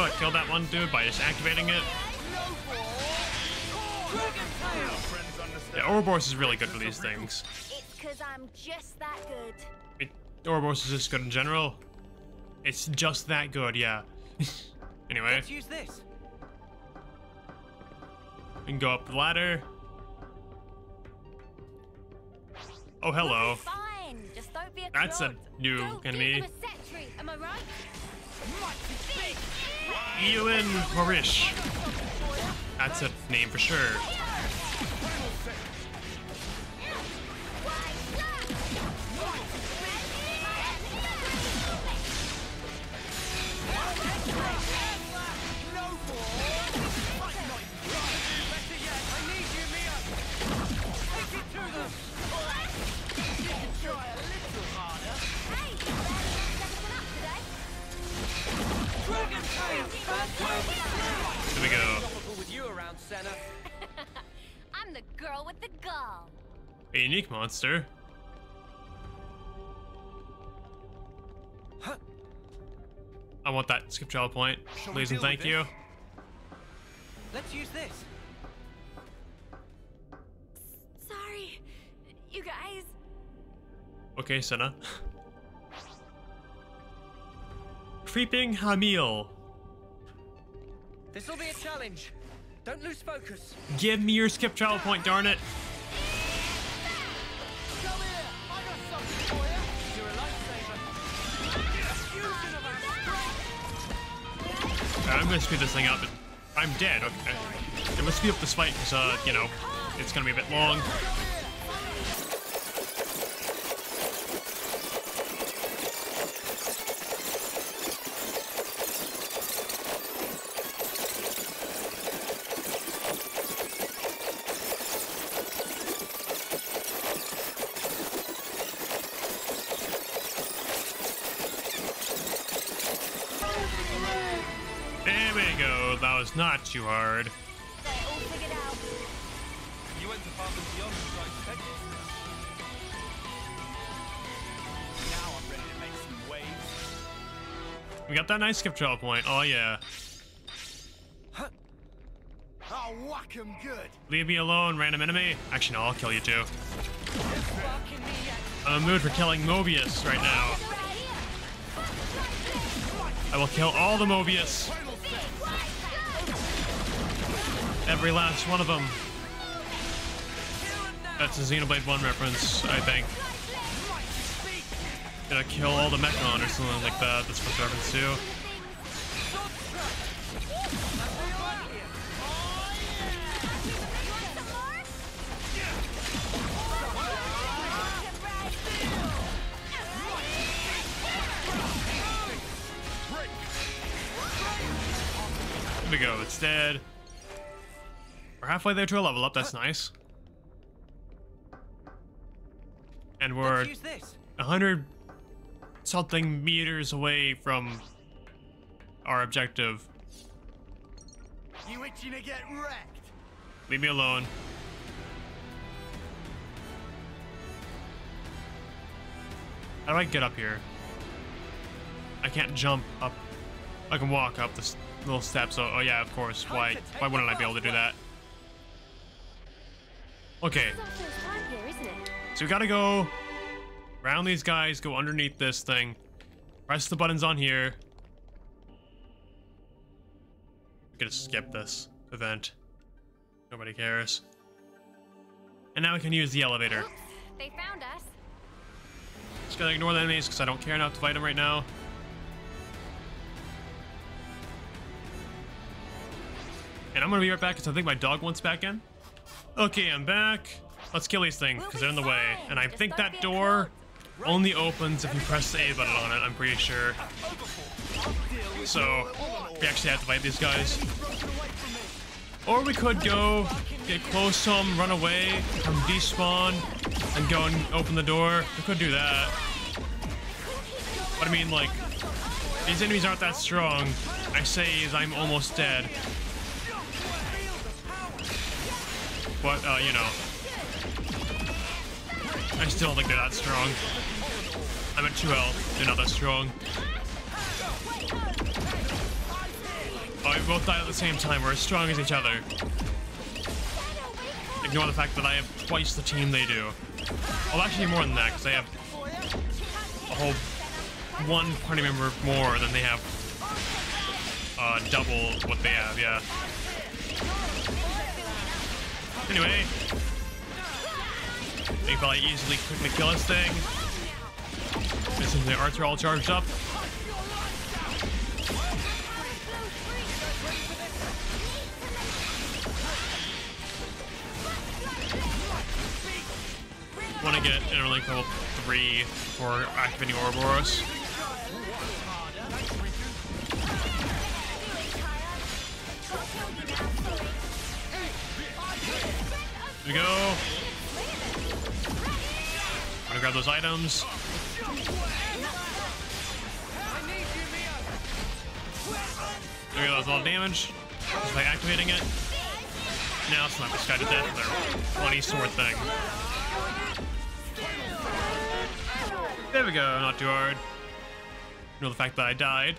I killed that one dude by just activating it. Yeah, Ouroboros is really good for these things. It's because I'm just that good. Ouroboros is just good in general. It's just that good, yeah. Anyway. Let's use this. We can go up the ladder. Oh, hello. Fine. Just don't be a that's a new don't enemy. Am I right? Ewan Horish. That's a name for sure. Here we go. I'm the girl with the gall. A unique monster. Huh. I want that skip trial point, please and thank you. Let's use this. Sorry, you guys. Okay, Sena. Creeping Hamil. This'll be a challenge. Don't lose focus. Give me your skip trial point, darn it. Come here. I got something for you. You're a lifesaver. I'm gonna speed this thing up. I'm dead, okay. I'm gonna speed up this fight because, you know, it's gonna be a bit long. that was not too hard. They're all figured out. You went to far and beyond what I expected. Now I'm ready to make some waves. We got that nice skip trail point. Oh yeah. Huh. I'll whack 'em good. Leave me alone, random enemy. Actually, no, I'll kill you too. I'm in the mood for killing Mobius right now. I will kill all the Mobius. Every last one of them. That's a Xenoblade 1 reference, I think. Did I kill all the Mechon or something like that? That's what reference to. There we go, it's dead. We're halfway there to a level up, that's nice. And we're 100-something meters away from our objective. You itching to get wrecked? Leave me alone. How do I get up here? I can't jump up. I can walk up this little steps. So, oh yeah, of course. Why wouldn't I be able to do that? Okay. So we gotta go around these guys, go underneath this thing, press the buttons on here. I'm gonna skip this event. Nobody cares. And now we can use the elevator. Oops, they found us. Just gotta ignore the enemies because I don't care enough to fight them right now. And I'm gonna be right back because I think my dog wants back in. Okay, I'm back. Let's kill these things because they're in the way. And I think that door only opens if you press the A button on it, I'm pretty sure. So we actually have to fight these guys. Or we could go get close to them, run away, come despawn, and go and open the door. We could do that. But I mean, like, these enemies aren't that strong. I say is I'm almost dead. But, you know, I still don't think they're that strong. I'm at 2 health. They're not that strong. Oh, we both die at the same time. We're as strong as each other. Ignore the fact that I have twice the team they do. Well, actually more than that, because I have a whole one party member more than they have double what they have, yeah. Anyway, they probably easily quickly kill this thing. Since their arts are all charged up. Want to get interlink level 3 for activating Ouroboros. Here we go. I'm gonna grab those items. There we go, that was a lot of damage. Just by activating it. Now it's not this guy to death with their bloody sword thing. There we go, not too hard. You know the fact that I died.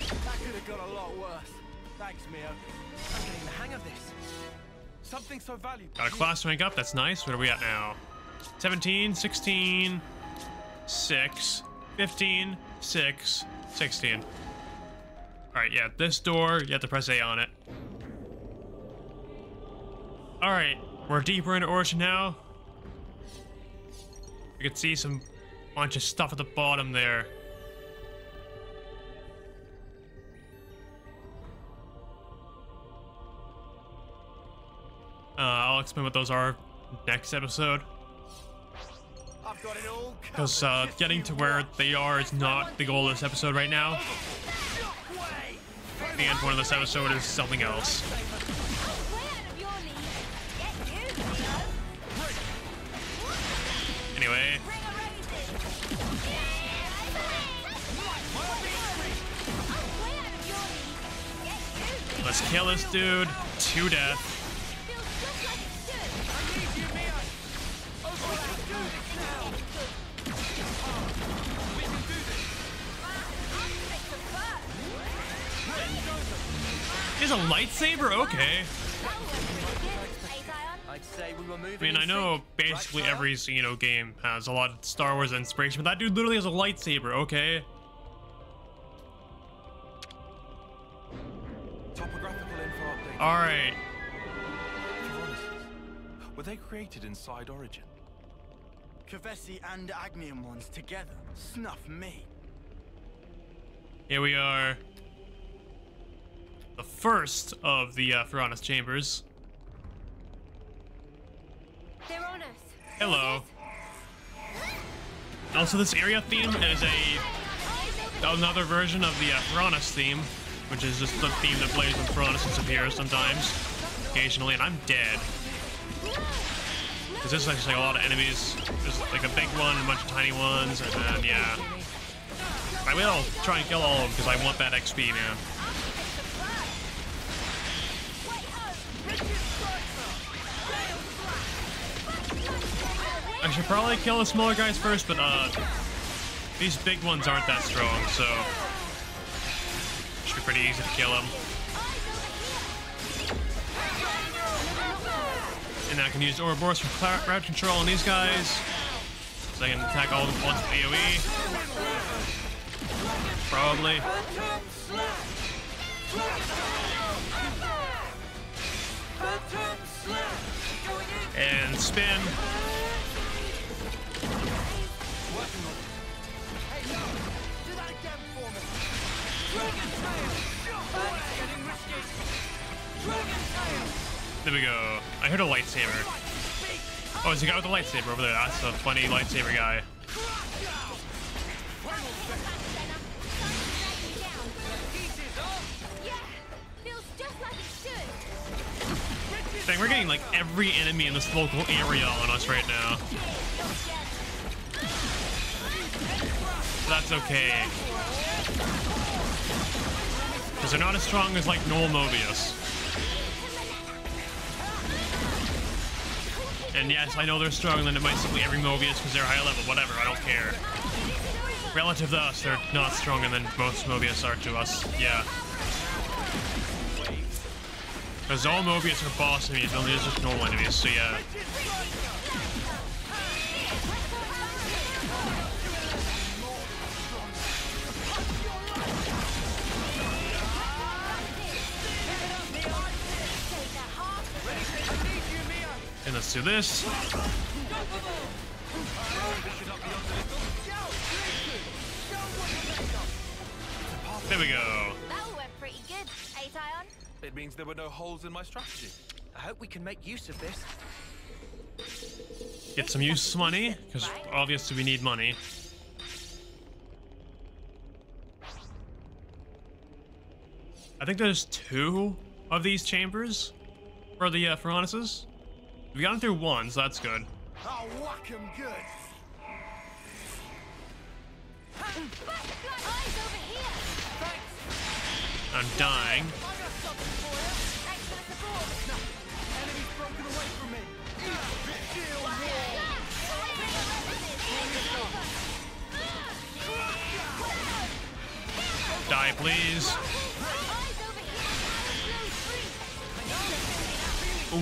That could have got a lot worse. Thanks, Mio. I'm getting the hang of this. Something so valuable. Got a class rank up, that's nice. What are we at now? 17, 16, 6, 15, 6, 16. Alright, yeah, this door, you have to press A on it. Alright, we're deeper into Origin now. You can see some bunch of stuff at the bottom there. I'll explain what those are next episode. Because getting to where they are is not the goal of this episode right now. The end point of this episode is something else. Anyway. Let's kill this dude to death. He's a lightsaber? Okay. I mean, I know basically every game has a lot of Star Wars inspiration, but that dude literally has a lightsaber, okay? Alright. Were they created inside Origin? Kevesi and Agniam ones together. Snuff me. Here we are. The first of the Ferranus chambers. They're on us. Hello. Also, this area theme is another version of the Ferranus theme, which is just the theme that plays when Ferranus appears sometimes, occasionally, and I'm dead. Because this is actually a lot of enemies. There's like a big one, a bunch of tiny ones, and then yeah. I will try and kill all of them because I want that XP, man. I should probably kill the smaller guys first, but these big ones aren't that strong, so it should be pretty easy to kill them. And I can use Ouroboros for route control on these guys, so I can attack all the ones with AoE. Probably. And spin. There we go. I heard a lightsaber. Oh, there's a guy with a lightsaber over there. That's a funny lightsaber guy. Dang, we're getting like every enemy in this local area on us right now. That's okay. Because they're not as strong as like normal Mobius. And yes, I know they're stronger than basically every Mobius because they're high level, whatever, I don't care. Relative to us, they're not stronger than most Mobius are to us, yeah. Because all Mobius are boss enemies, only there's just normal enemies, so yeah. And let's do this. There we go. That went pretty good, eh, Taion? It means there were no holes in my strategy. I hope we can make use of this. Get some use money, because obviously we need money. I think there's two of these chambers for the Ferranuses. We've gotten through one, so that's good. I'll whack him good. I'm dying. Die, please.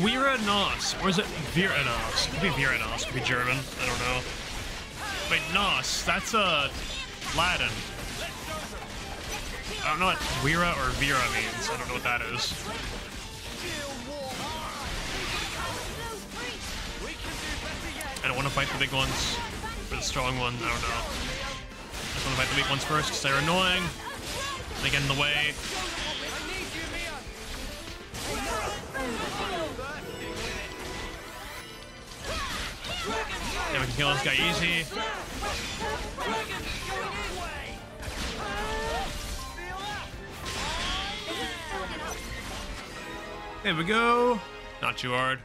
Viranos, or is it Viranos? Could be Viranos, could be German, I don't know. Wait, Nos, that's Latin. I don't know what Vira or Vira means, I don't know what that is. I don't want to fight the big ones, or the strong ones, I don't know. I just want to fight the weak ones first, because they're annoying. They get in the way. Yeah, we can kill this guy easy. There we go. Not too hard.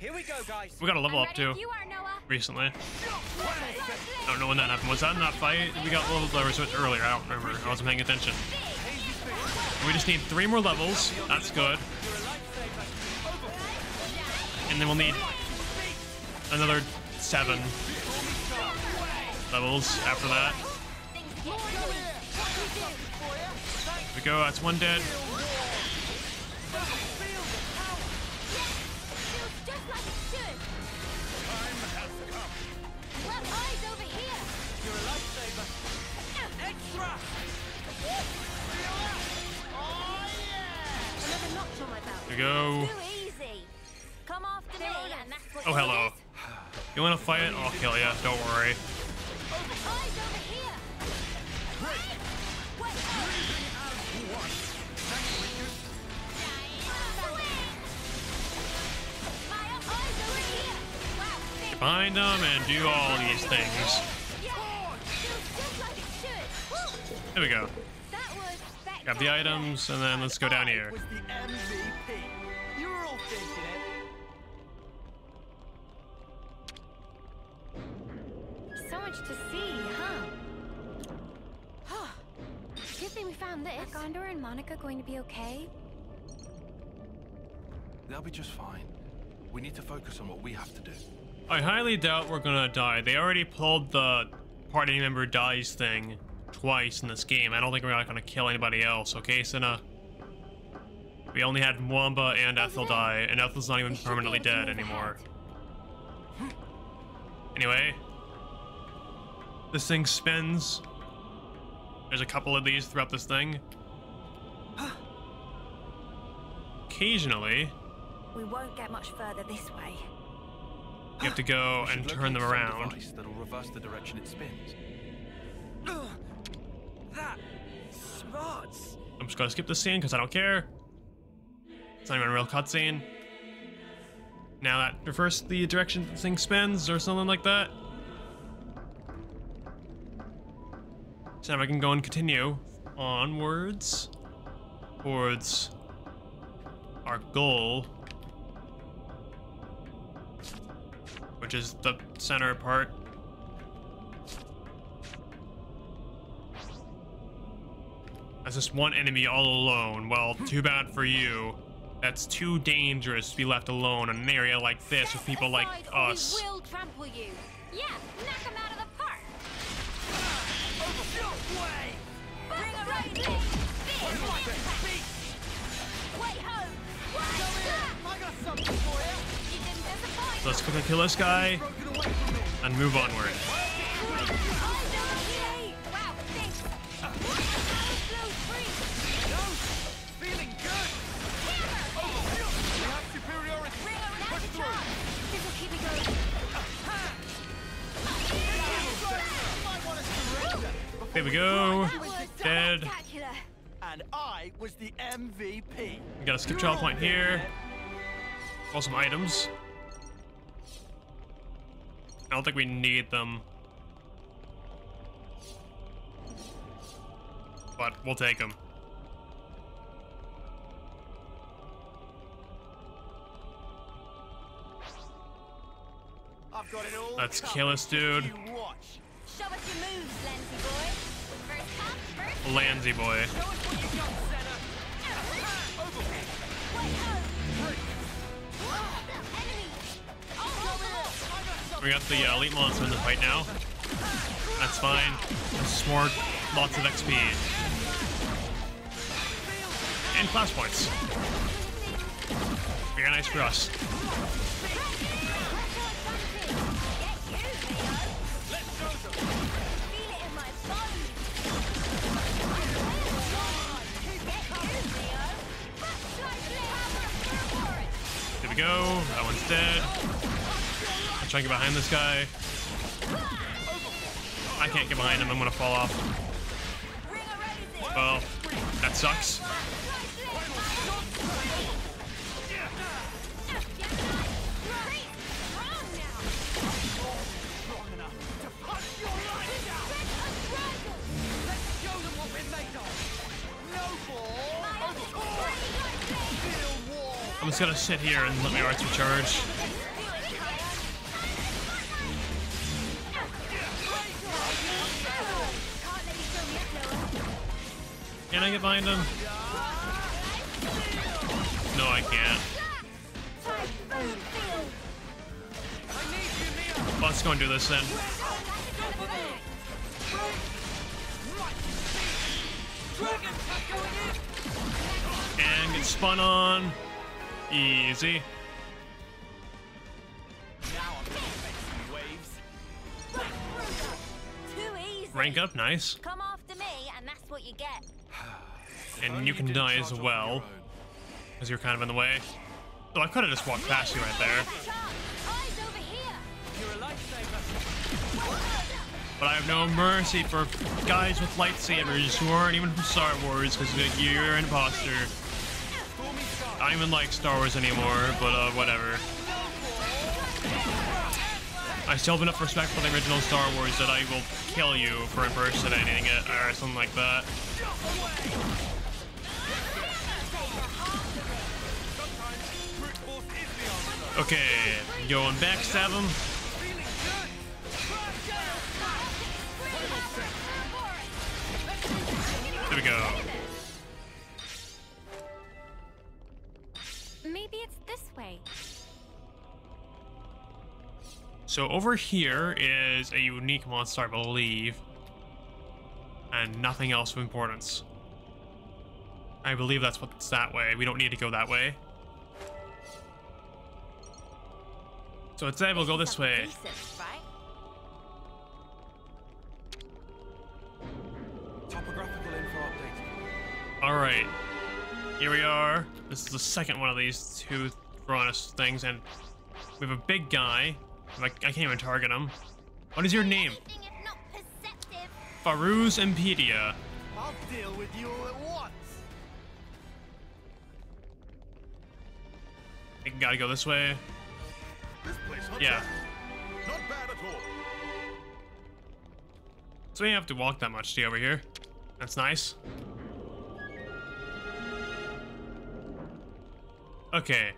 Here we go, guys. We got a level up too recently. I don't know when that happened. Was that in that fight? We got levels over switch earlier. I don't remember. I wasn't paying attention. We just need 3 more levels. That's good. And then we'll need another 7 levels after that. Here we go. That's one dead. Here we go. Oh, hello. You want to fight? I'll kill you. Don't worry. Find them and do all these things. There we go. Grab the items and then let's go down here. So much to see, huh? Good thing we found this. Are Gondor and Monica going to be okay? They'll be just fine. We need to focus on what we have to do. I highly doubt we're gonna die. They already pulled the party member dies thing twice in this game. I don't think we're not gonna kill anybody else, okay, Sena? We only had Mwamba and Ethel die, and Ethel's not even permanently dead anymore. Anyway, this thing spins. There's a couple of these throughout this thing. Occasionally, we won't get much further this way. You have to go and turn them around. That'll reverse the direction it spins. That smarts. I'm just gonna skip this scene because I don't care. It's not even a real cutscene. Now that reverses the direction the thing spins or something like that. So now I can go and continue onwards towards our goal, which is the center part. That's just one enemy all alone. Well, too bad for you. That's too dangerous to be left alone in an area like this with people like us. We will trample you. Yeah, knock him out of the park. Let's quickly kill this guy and move onward. There we go. Dead. And I was the MVP. We got a skip trial point here. Got some items. I don't think we need them, but we'll take them. I've got it all. Let's kill this dude. Show us your moves, Lanzy boy. First come, first come. Lanzy boy. Show us what you've got, Sena. We got the elite monster in the fight now. That's fine. Just more lots of XP. And class points. Very nice for us. There we go. That one's dead. I'm trying to get behind this guy. I can't get behind him. I'm gonna fall off. Well, that sucks. I'm just gonna sit here and let my arts recharge. Can I get behind him? No, I can't. Well, let's go and do this then. And get spun on. Easy. Rank up, nice. Come after me, and that's what you get. And you can die as well, because you're kind of in the way. So I could have just walked past you right there. But I have no mercy for guys with lightsabers who aren't even from Star Wars, because you're an imposter. I don't even like Star Wars anymore, but whatever. I still have enough respect for the original Star Wars that I will kill you for impersonating it or something like that. Okay, go and backstab him. There we go. Maybe it's this way. So over here is a unique monster, I believe, and nothing else of importance. I believe that's what's that way. We don't need to go that way. So instead, we'll go this way. Alright, here we are. This is the second one of these two Uranus things, and we have a big guy. Like, I can't even target him. What is your name? Faruz Impedia. I'll deal with you all at once. I think I gotta go this way. This place, yeah. Not bad at all. So we don't have to walk that much to over here. That's nice. Okay.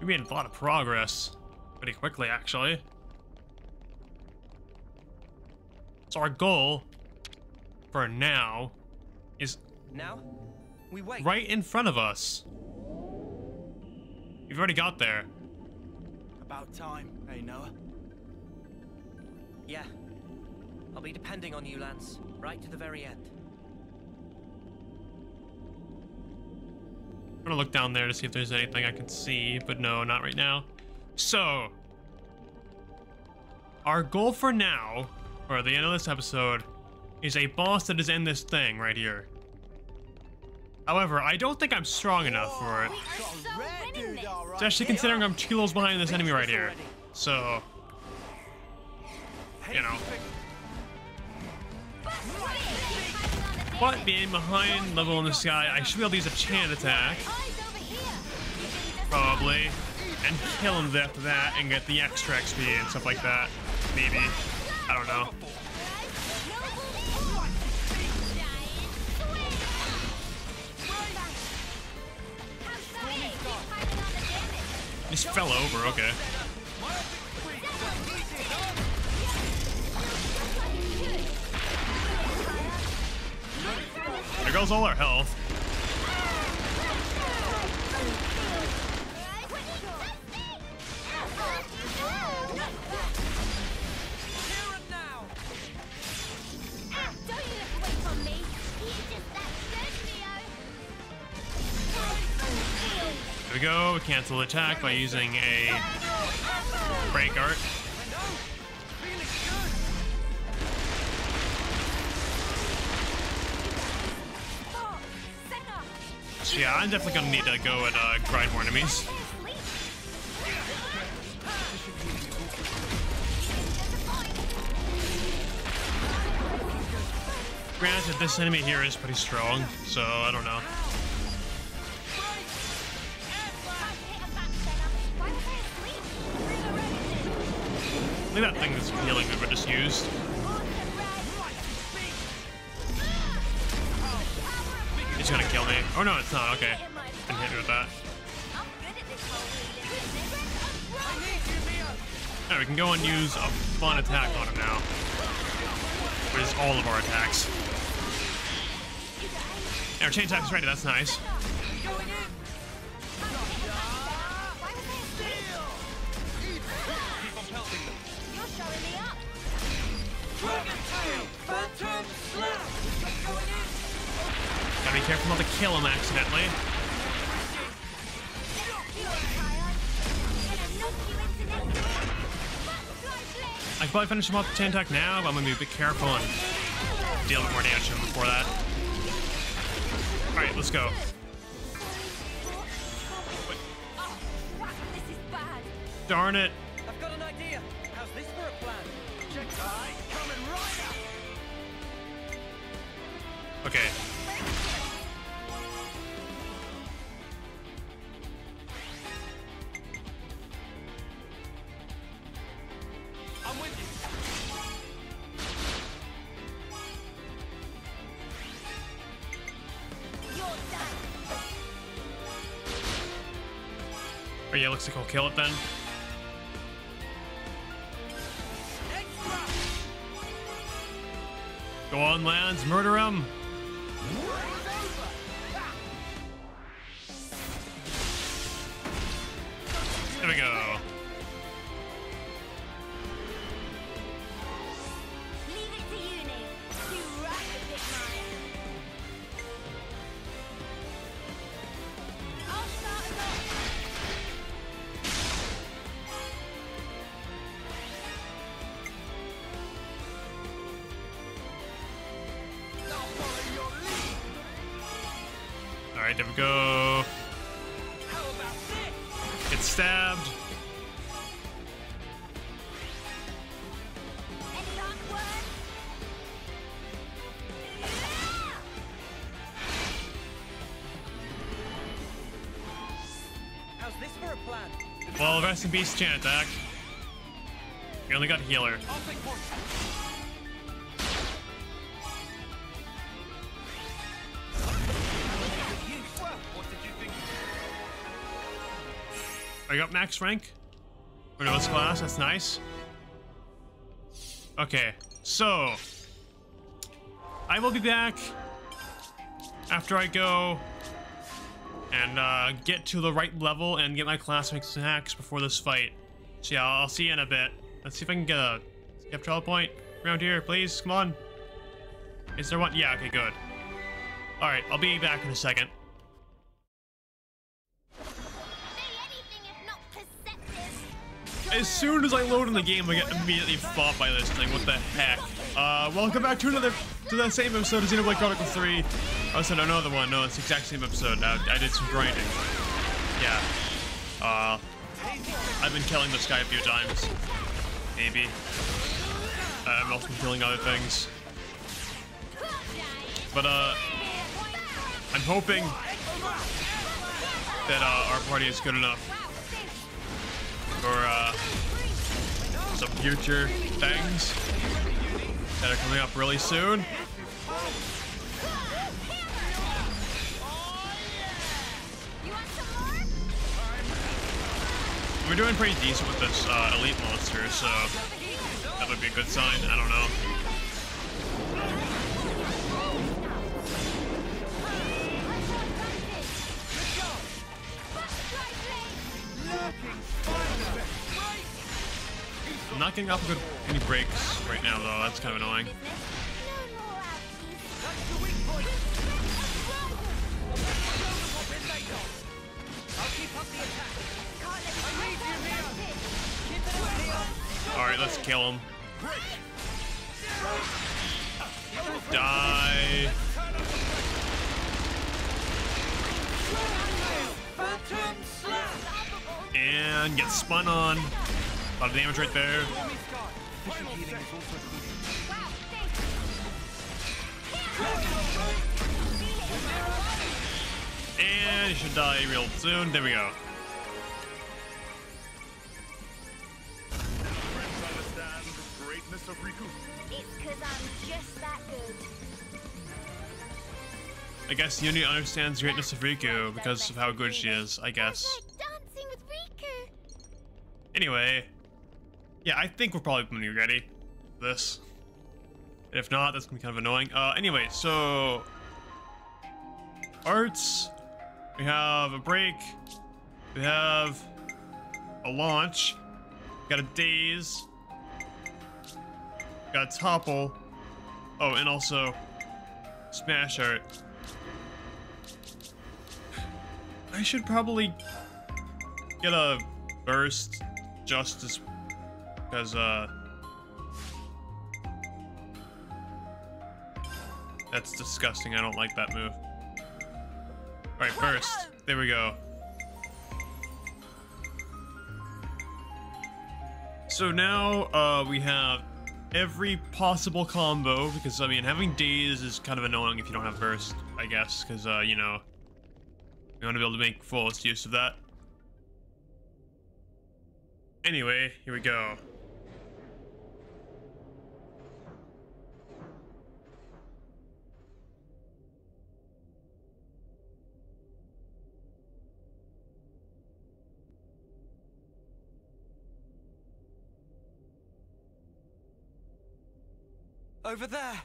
We made a lot of progress pretty quickly, actually. So our goal for now is we wait. Right in front of us. We've already got there. About time, hey Noah? Yeah. I'll be depending on you, Lanz, right to the very end. I'm gonna look down there to see if there's anything I can see, but no, not right now. So our goal for now, or the end of this episode, is a boss that is in this thing right here. However, I don't think I'm strong enough for it, especially considering I'm 2 kilos behind this enemy right here. So, you know, but being behind level in the sky, I should be able to use a chant attack, probably, and kill him after that and get the extra XP and stuff like that. Maybe. I don't know. Just fell over, okay. There goes all our health. There we go. Cancel attack by using a break art. Yeah, I'm definitely gonna need to go and grind more enemies. Granted, this enemy here is pretty strong, so I don't know. Look at that thing, that's healing move I just used. It's gonna kill me. Oh no, it's not. Okay. Didn't hit me with that. Alright, we can go and use a fun attack on him now. which is all of our attacks. Our chain attack is ready, that's nice. Gotta be careful not to kill him accidentally. I can probably finish him off the chain attack now, but I'm gonna be a bit careful and deal a bit more damage to him before that. Alright, let's go. Wait. Darn it. I've got an idea. How's this for a plan? Check time coming right up. Okay. Yeah, looks like I'll kill it then. Go on, Lanz, murder him. There we go. There we go. Get stabbed. How's this for a plan? Well, rest in peace, Chan attack. We only got healer. I got max rank for this class, that's nice. Okay, so I will be back after I go and get to the right level and get my class max hacks before this fight. So yeah, I'll see you in a bit. Let's see if I can get a skip trial point around here, please. Come on. Is there one? Yeah, okay, good. All right, I'll be back in a second. As soon as I load in the game, I get immediately fought by this thing. What the heck? Welcome back to another, to that same episode of Xenoblade Chronicles 3. I said another one. No, it's the exact same episode. I did some grinding. Yeah. I've been killing this guy a few times. Maybe. I've also been killing other things. But, I'm hoping that, our party is good enough for some future things that are coming up really soon. We're doing pretty decent with this elite monster, so that would be a good sign. I don't know. I'm not getting off any breaks right now, though. That's kind of annoying. All right, let's kill him. Die. And get spun on. A lot of damage right there. And he should die real soon. There we go. I guess Eunie understands the greatness of Riku because of how good she is, I guess. Anyway. Yeah, I think we're probably gonna be ready for this. If not, that's gonna be kind of annoying. Anyway, so arts, we have a break, we have a launch, got a daze, got a topple, oh, and also smash art. I should probably get a burst justice because that's disgusting. I don't like that move. All right, burst. There we go. So now we have every possible combo because, I mean, having days is kind of annoying if you don't have burst, I guess, because, you know, you want to be able to make fullest use of that. Anyway, here we go. Over there.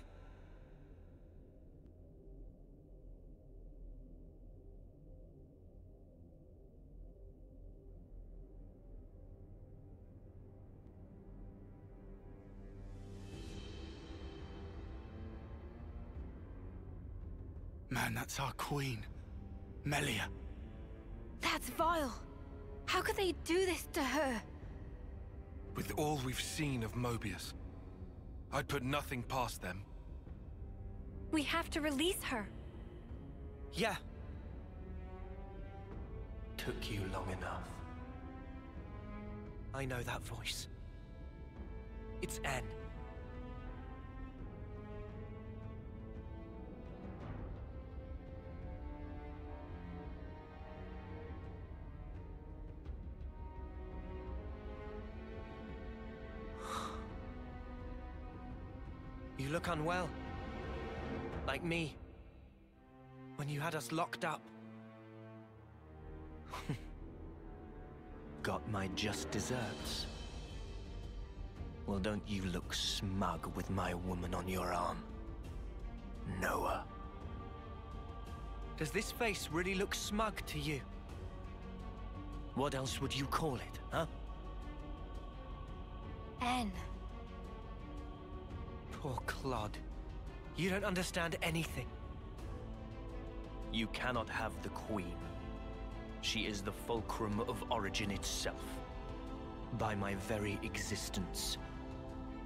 Man, that's our queen, Melia. That's vile. How could they do this to her? With all we've seen of Mobius, I'd put nothing past them. We have to release her. Yeah. Took you long enough. I know that voice. It's N. You look unwell. Like me. When you had us locked up. Got my just desserts. Well, don't you look smug with my woman on your arm. Noah. Does this face really look smug to you? What else would you call it, huh? N. Poor clod. You don't understand anything. You cannot have the queen. She is the fulcrum of Origin itself. By my very existence,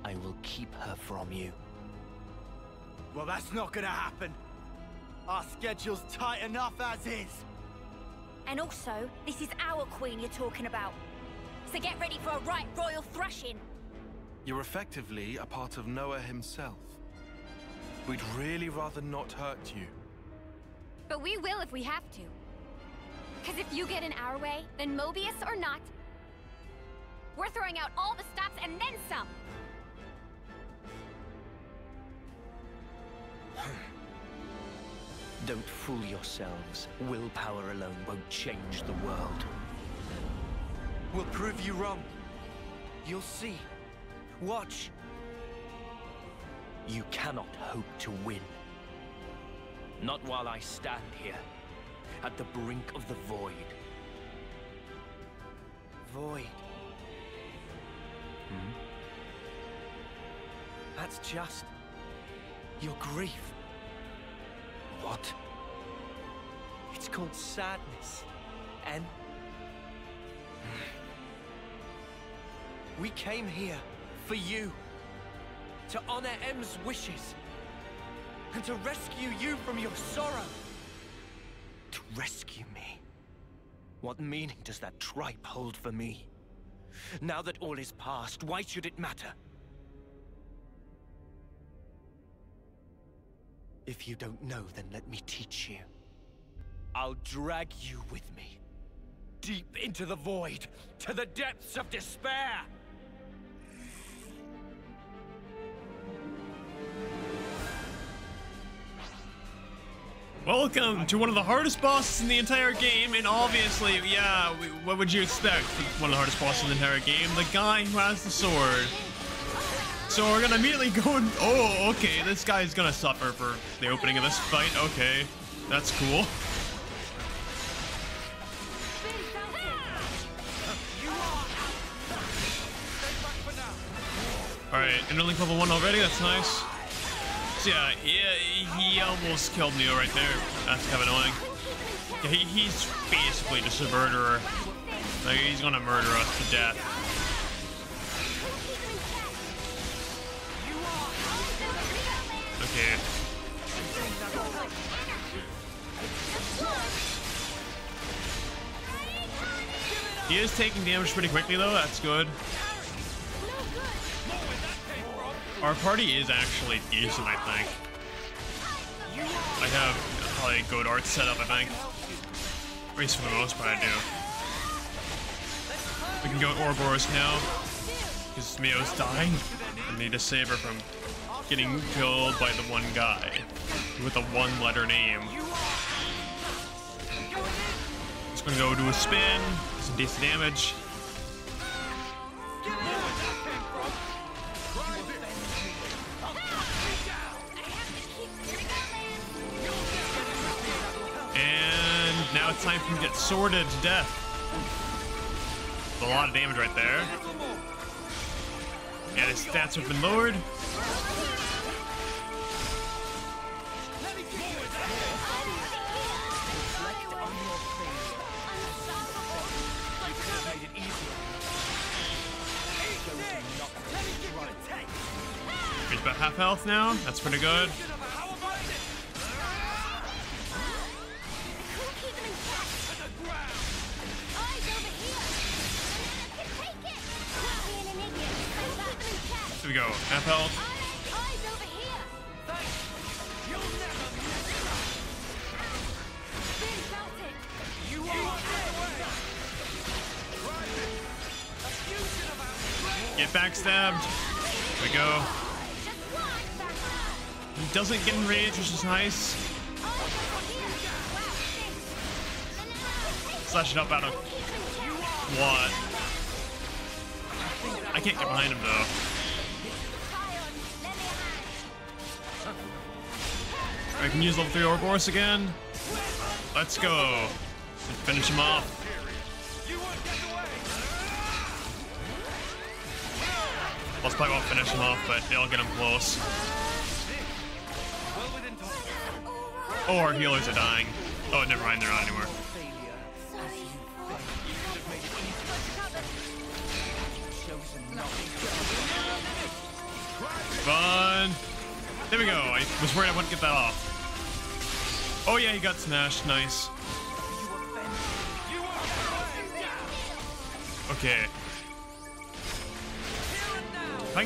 I will keep her from you. Well, that's not gonna happen. Our schedule's tight enough as is. And also, this is our queen you're talking about. So get ready for a right royal thrashing. You're effectively a part of Noah himself. We'd really rather not hurt you. But we will if we have to. Because if you get in our way, then Mobius or not, we're throwing out all the stops and then some. Don't fool yourselves. Willpower alone won't change the world. We'll prove you wrong. You'll see. Watch. You cannot hope to win. Not while I stand here, at the brink of the void. Void. Hmm? That's just your grief. What? It's called sadness, and we came here for you, to honor M's wishes, and to rescue you from your sorrow. To rescue me? What meaning does that tripe hold for me? Now that all is past, why should it matter? If you don't know, then let me teach you. I'll drag you with me, deep into the void, to the depths of despair! Welcome to one of the hardest bosses in the entire game, and obviously, yeah, what would you expect? One of the hardest bosses in the entire game, the guy who has the sword. So we're gonna immediately go and, oh, okay, this guy's gonna suffer for the opening of this fight. Okay, that's cool. Alright, Interlink level 1 already, that's nice. So yeah, he almost killed Neo right there. That's kind of annoying. Yeah, he's basically just a murderer. Like, he's gonna murder us to death. He is taking damage pretty quickly though, that's good. Our party is actually decent, I think. I have probably a good art setup, I think. At least for the most part I do. We can go Ouroboros now, because Mio's dying. I need to save her from getting killed by the one guy with a one-letter name. It's gonna go do a spin, some decent damage. And now it's time for him to get sorted to death. A lot of damage right there. Yeah, his stats have been lowered. He's about half health now. That's pretty good. Here we go, half health. Get backstabbed. Here we go. He doesn't get enraged, which is nice. Slash it up out of what? I can't get behind him though. I can use level 3 Ouroboros again. Let's go. And finish him off. Well, it probably won't finish him off, but it'll get him close. Oh, our healers are dying. Oh, never mind, they're not anywhere. Fun. There we go. I was worried I wouldn't get that off. Oh yeah, he got smashed. Nice. Okay. I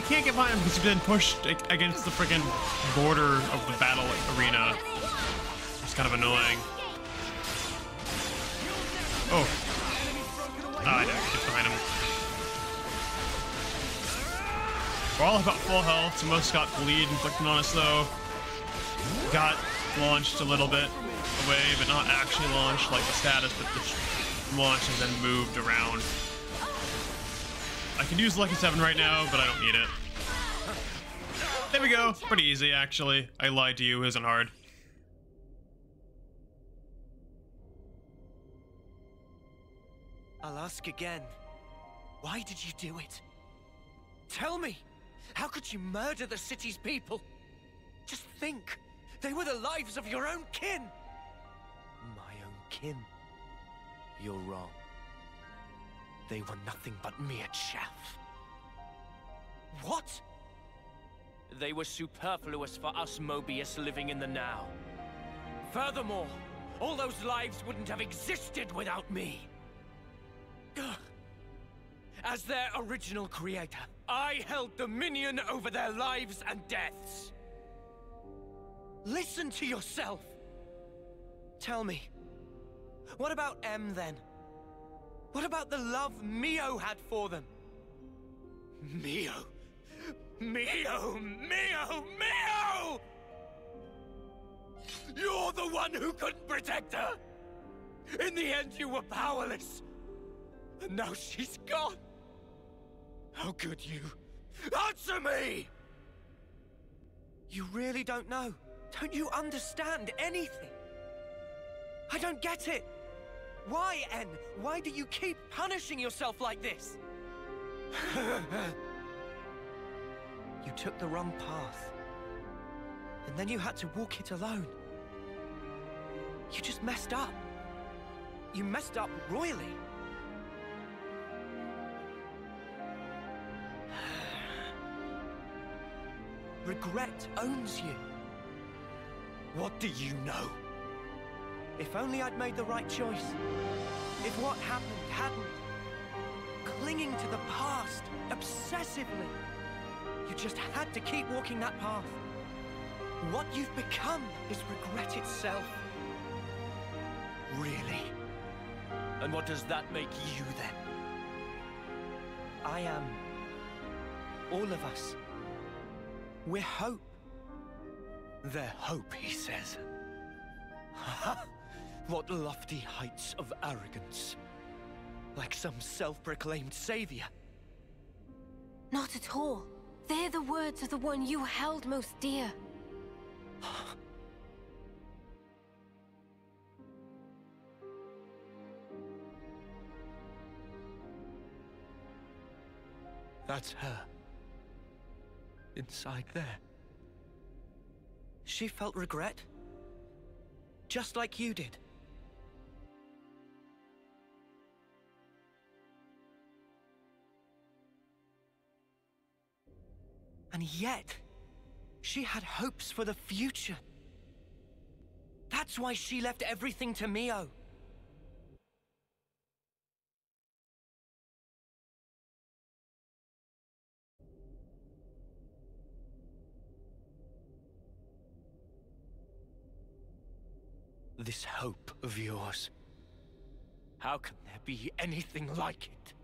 can't get by him because he's been pushed against the freaking border of the battle arena. It's kind of annoying. Oh. I didn't get behind him. We're all about full health. Most got bleed inflicted on us though. Got launched a little bit away, but not actually launched like the status, but the launch and then moved around. I can use Lucky 7 right now, but I don't need it. There we go. Pretty easy actually. I lied to you. It isn't hard. I'll ask again. Why did you do it? Tell me! How could you murder the city's people? Just think, they were the lives of your own kin. My own kin? You're wrong. They were nothing but mere chaff. What? They were superfluous for us Mobius living in the now. Furthermore, all those lives wouldn't have existed without me. Ugh. As their original creator, I held dominion over their lives and deaths. Listen to yourself. Tell me, what about M then? What about the love Mio had for them? Mio! You're the one who couldn't protect her! In the end, you were powerless. And now she's gone. How could you, Answer me! You really don't know? Don't you understand anything? I don't get it! Why, N? Why do you keep punishing yourself like this? You took the wrong path. And then you had to walk it alone. You just messed up. You messed up royally. Regret owns you. What do you know? If only I'd made the right choice. If what happened hadn't. Clinging to the past, obsessively. You just had to keep walking that path. What you've become is regret itself. Really? And what does that make you, then? I am... all of us. We're hope. Their hope, he says. Ha! What lofty heights of arrogance. Like some self-proclaimed savior. Not at all. They're the words of the one you held most dear. That's her. Inside there. She felt regret. Just like you did. And yet, she had hopes for the future. That's why she left everything to Mio. This hope of yours. How can there be anything like it?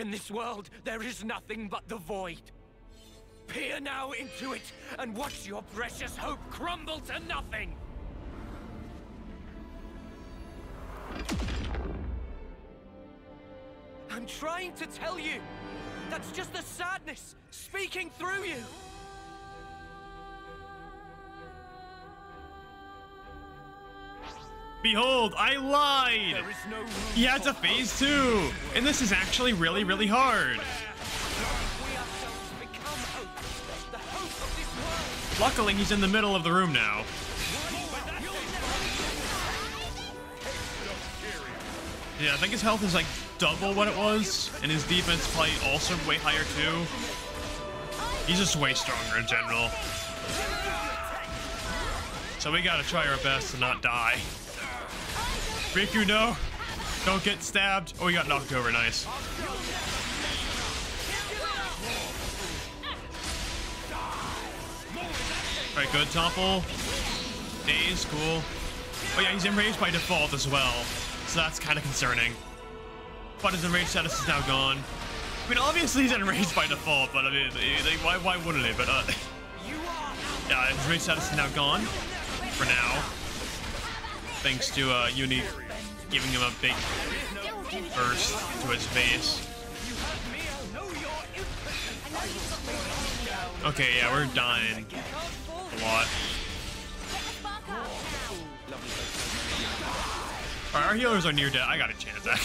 In this world, there is nothing but the void. Peer now into it, and watch your precious hope crumble to nothing! I'm trying to tell you! That's just the sadness speaking through you! Behold, I lied! There is no room. Yeah, it's a phase 2! And this is actually really, really hard. Luckily, he's in the middle of the room now. Yeah, I think his health is like double what it was, and his defense probably also way higher too. He's just way stronger in general. So we gotta try our best to not die. Riku, no! Don't get stabbed! Oh, we got knocked over, nice. Alright, good topple. Daze, cool. Oh yeah, he's enraged by default as well. So that's kind of concerning. But his enraged status is now gone. I mean, obviously he's enraged by default, but I mean, like, why wouldn't he? But yeah, his rage status is now gone. For now. Thanks to Eunie giving him a big burst to his face. Okay, yeah, we're dying. A lot. Alright, our healers are near dead. I got a chance at.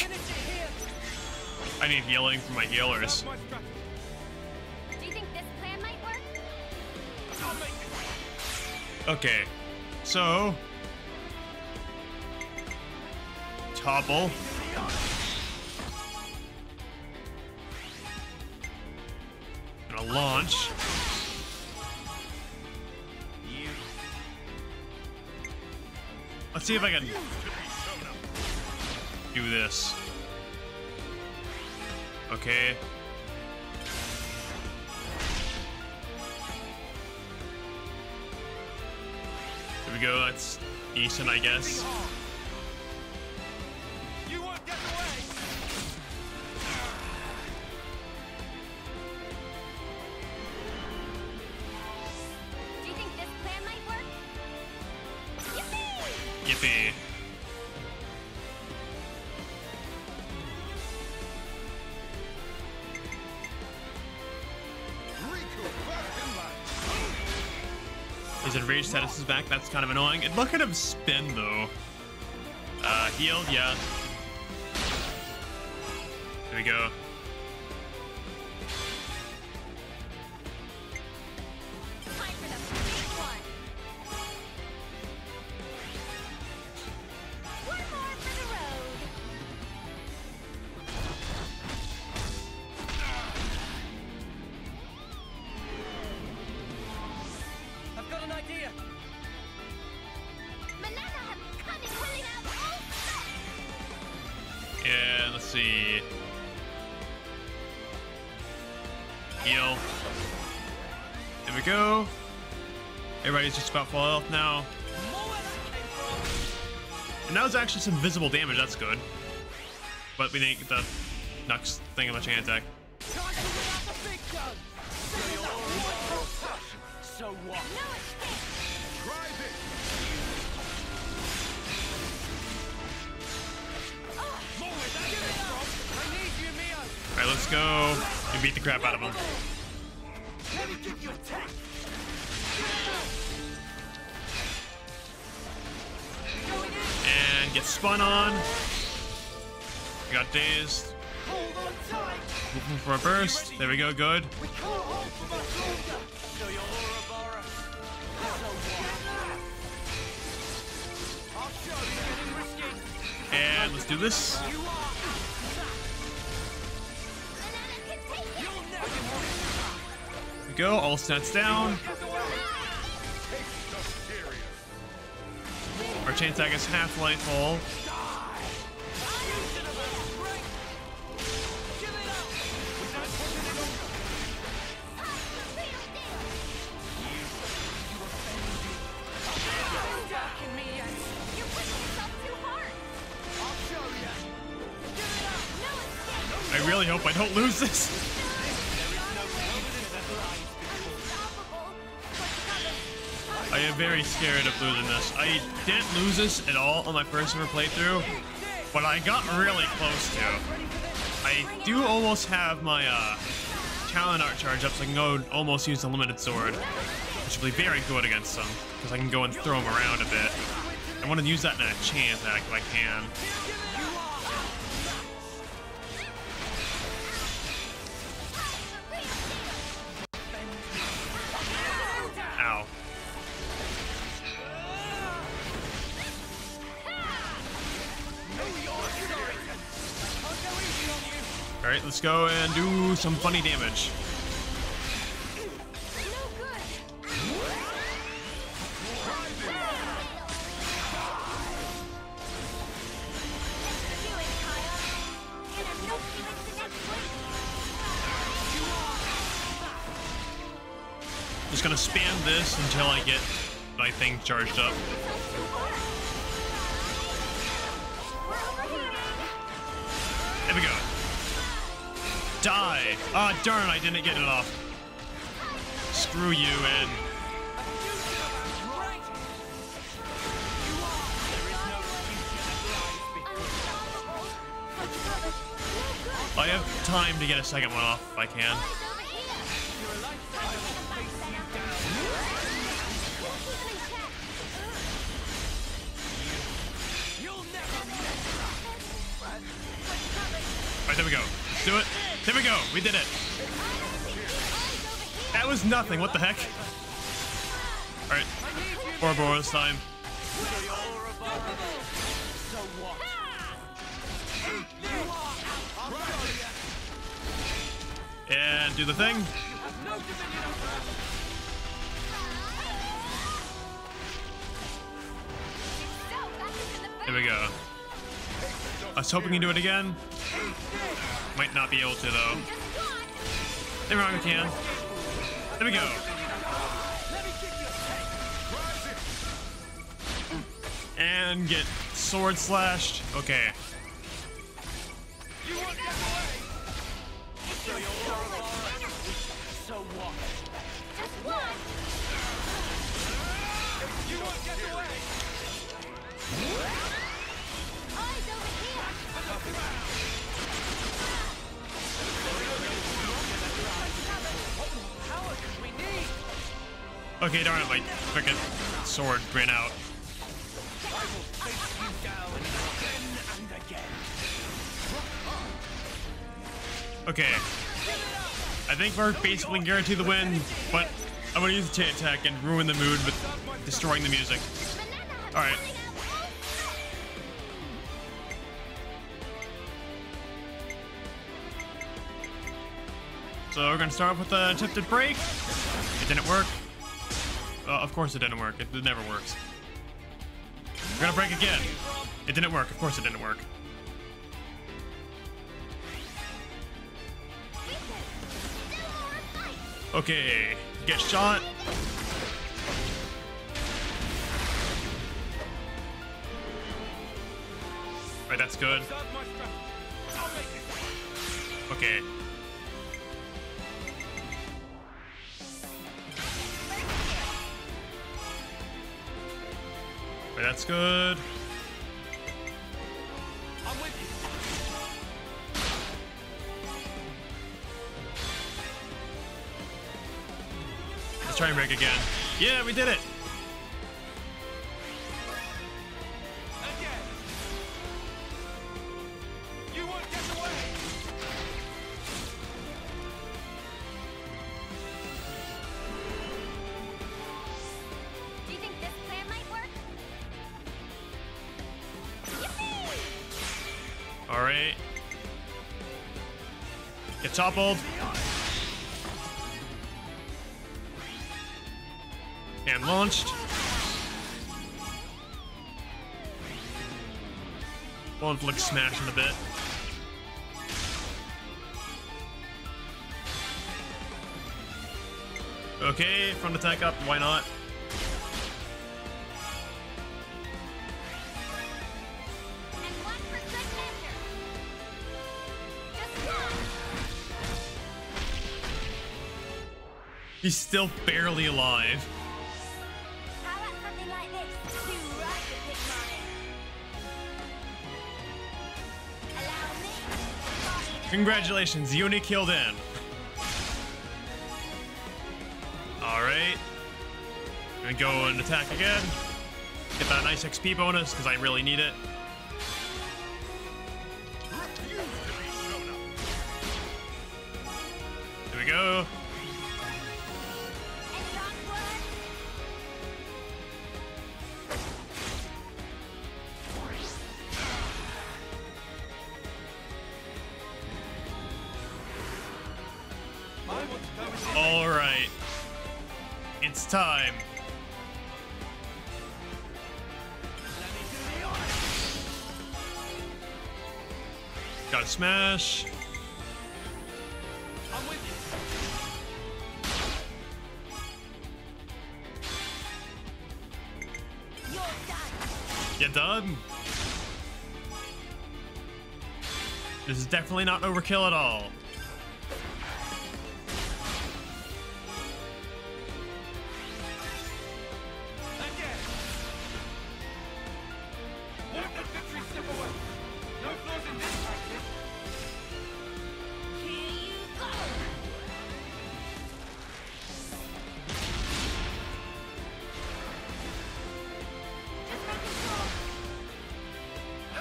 I need healing for my healers. Do you think this plan might work? Okay. So topple. Gonna launch. Let's see if I can do this. Okay. There we go. That's decent, I guess. His enraged status is back. That's kind of annoying. And look at him spin, though. Healed, yeah. There we go. Just about full health now, and that was actually some visible damage. That's good, but we didn't get the Nux thing of my chain attack. All right, let's go and beat the crap out of him. Get spun on. We got dazed. Looking for a burst. There we go. Good. And let's do this. There we go. All stats down. Our chain attack is half lightful. I really hope I don't lose this. I am very scared of losing this. I didn't lose this at all on my first ever playthrough, but I got really close to. I do almost have my talent art charge up, so I can go almost use the limited sword, which will be very good against them, because I can go and throw them around a bit. I want to use that in a chain attack if I can. Alright, let's go and do some funny damage. Just gonna spam this until I get my thing charged up. There we go. Die! Ah, darn, I didn't get it off. Screw you, Ed. I have time to get a second one off if I can. Alright, there we go. Let's do it. There we go. We did it. That was nothing. What the heck? All right. Ouroboros time. And do the thing. There we go. I was hoping you do it again. Might not be able to, though. Never mind, we can. There we go. And get sword slashed. Okay. Okay, darn it, my frickin' sword ran out. Okay. I think we're basically guaranteed the win, but I'm gonna use the chant attack and ruin the mood with destroying the music. Alright. So we're gonna start off with the attempted break. It didn't work. Of course it didn't work. It never works. We're gonna break again. It didn't work. Of course it didn't work. Okay, get shot. Alright, that's good. Okay. Alright, that's good. Let's try and break again. Yeah, we did it. Again. You won't get away. Do you think this plan might work? Yippee! All right. Get toppled. And launched. Won't look smashed in a bit. Okay, front attack up, why not? He's still barely alive. Congratulations, Eunie killed N. Alright. Gonna go and attack again. Get that nice XP bonus, because I really need it. There we go. Time. Got a smash. I'm with you. You're done. You're done? This is definitely not overkill at all.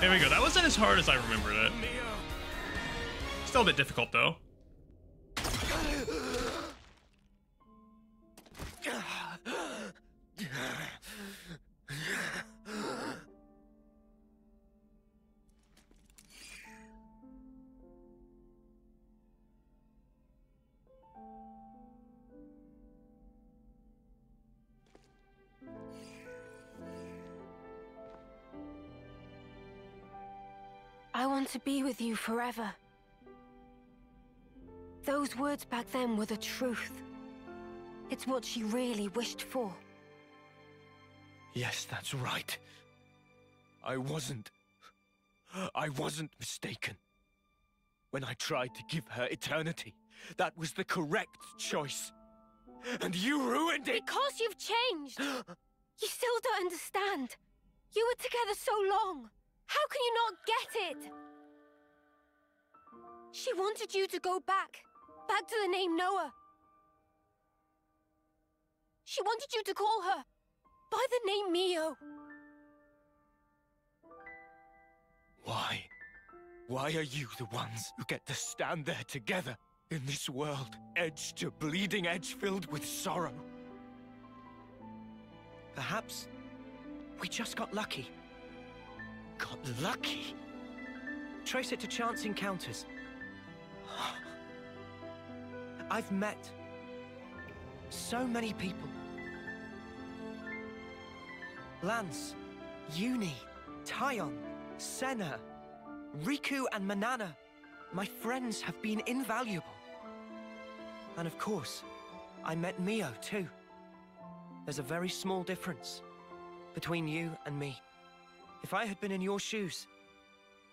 There we go. That wasn't as hard as I remembered it. Still a bit difficult, though. I want to be with you forever. Those words back then were the truth. It's what she really wished for. Yes, that's right. I wasn't mistaken. When I tried to give her eternity, that was the correct choice. And you ruined it! Because you've changed! You still don't understand. You were together so long. How can you not get it? She wanted you to go back to the name Noah. She wanted you to call her by the name Mio. Why? Why are you the ones who get to stand there together in this world, edge to bleeding edge, filled with sorrow? Perhaps we just got lucky. Got lucky? Trace it to chance encounters. I've met so many people. Lanz, Eunie, Taion, Sena, Riku and Manana. My friends have been invaluable. And of course, I met Mio too. There's a very small difference between you and me. If I had been in your shoes,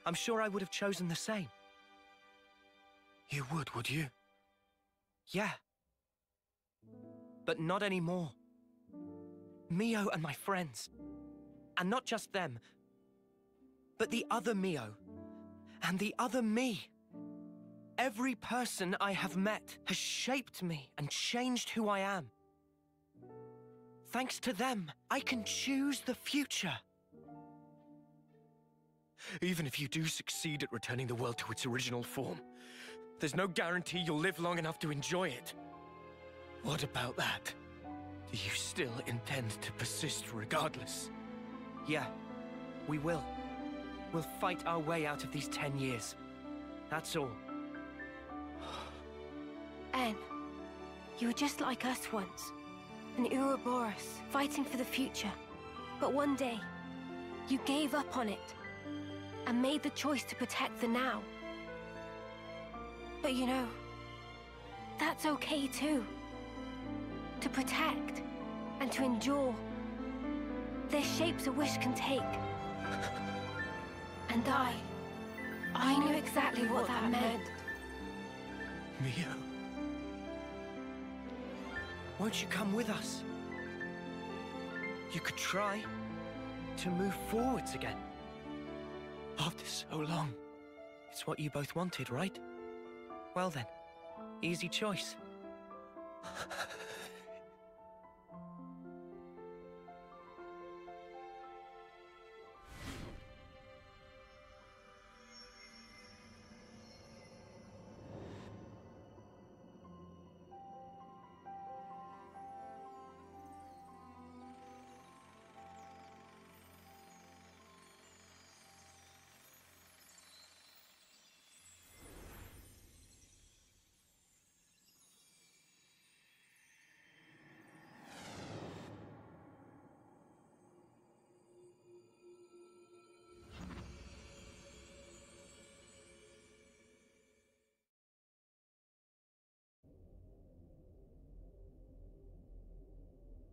I'm sure I would have chosen the same. You would you? Yeah. But not anymore. Mio and my friends. And not just them, but the other Mio. And the other me. Every person I have met has shaped me and changed who I am. Thanks to them, I can choose the future. Even if you do succeed at returning the world to its original form, there's no guarantee you'll live long enough to enjoy it. What about that? Do you still intend to persist regardless? Yeah, we will. We'll fight our way out of these 10 years. That's all. N, you were just like us once. An Ouroboros, fighting for the future. But one day, you gave up on it and made the choice to protect the now. But you know, that's okay too. To protect and to endure. There's shapes a wish can take. And I knew exactly what that meant. Mio. Won't you come with us? You could try to move forwards again. After so long. It's what you both wanted, right? Well then, easy choice.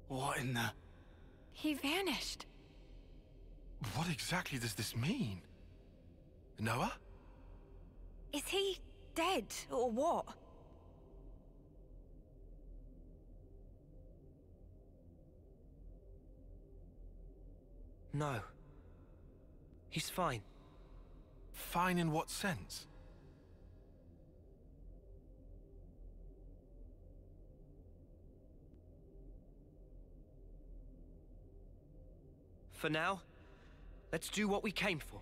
What in the... He vanished. What exactly does this mean? Noah? Is he dead, or what? No. He's fine. Fine in what sense? For now, let's do what we came for.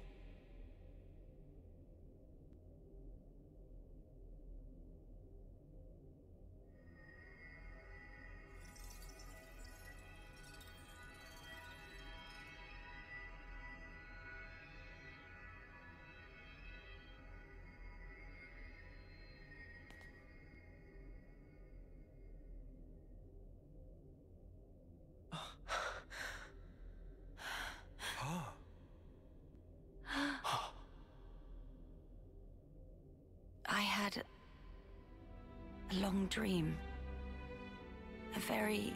Dream. A very,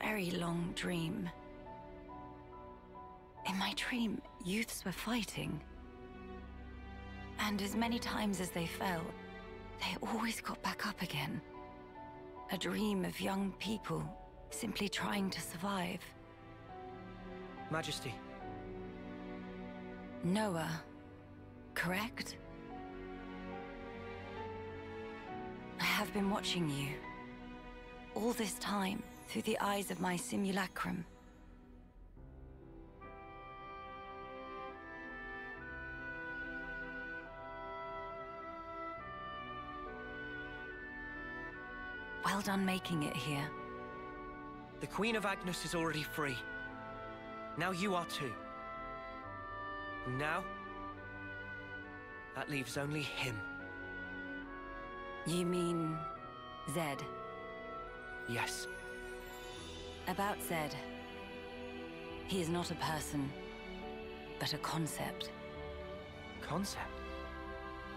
very long dream. In my dream, youths were fighting. And as many times as they fell, they always got back up again. A dream of young people simply trying to survive. Majesty. Noah, correct? I have been watching you all this time. through the eyes of my simulacrum. Well done making it here. The Queen of Agnus is already free. Now you are too. And now, that leaves only him. You mean Zed? Yes. About Zed, he is not a person, but a concept. Concept?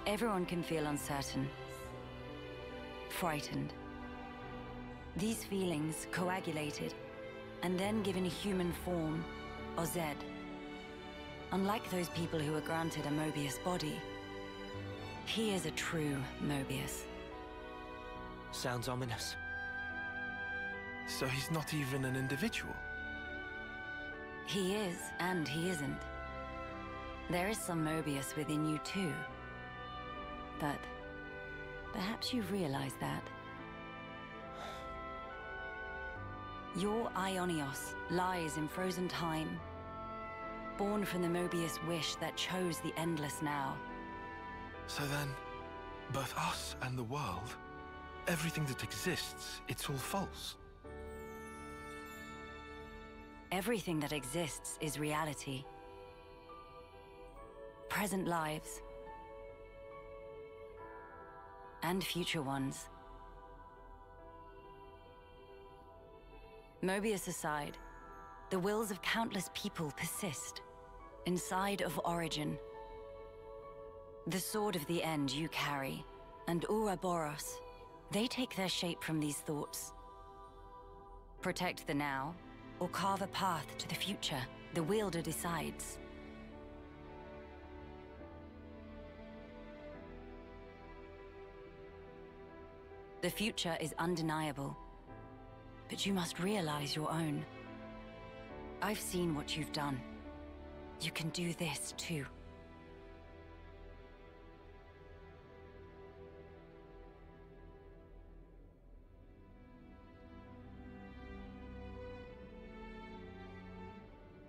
Everyone can feel uncertain, frightened. These feelings, coagulated, and then given a human form, or Zed. Unlike those people who are granted a Mobius body, he is a true Mobius. Sounds ominous. So he's not even an individual? He is, and he isn't. There is some Mobius within you too. But perhaps you've realized that. Your Ionios lies in frozen time, born from the Mobius wish that chose the endless now. So then, both us and the world, everything that exists, it's all false. Everything that exists is reality. Present lives. And future ones. Mobius aside, the wills of countless people persist, inside of Origin. The sword of the end you carry, and Ouroboros, they take their shape from these thoughts. Protect the now, or carve a path to the future, the wielder decides. The future is undeniable. But you must realize your own. I've seen what you've done. You can do this too.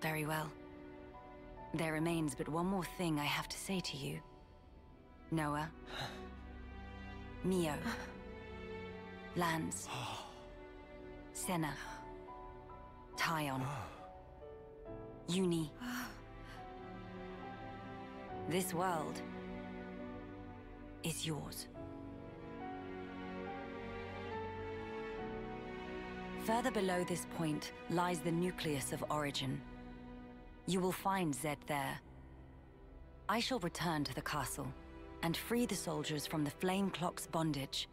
Very well. There remains but one more thing I have to say to you. Noah. Mio. Lanz. Sena, Taion, Eunie. This world is yours. Further below this point lies the nucleus of Origin. You will find Zed there. I shall return to the castle and free the soldiers from the flame clock's bondage.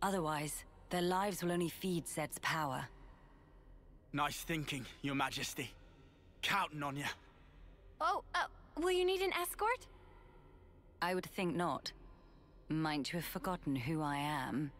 Otherwise, their lives will only feed Zed's power. Nice thinking, Your Majesty. Counting on you. Oh, will you need an escort? I would think not. Might you have forgotten who I am?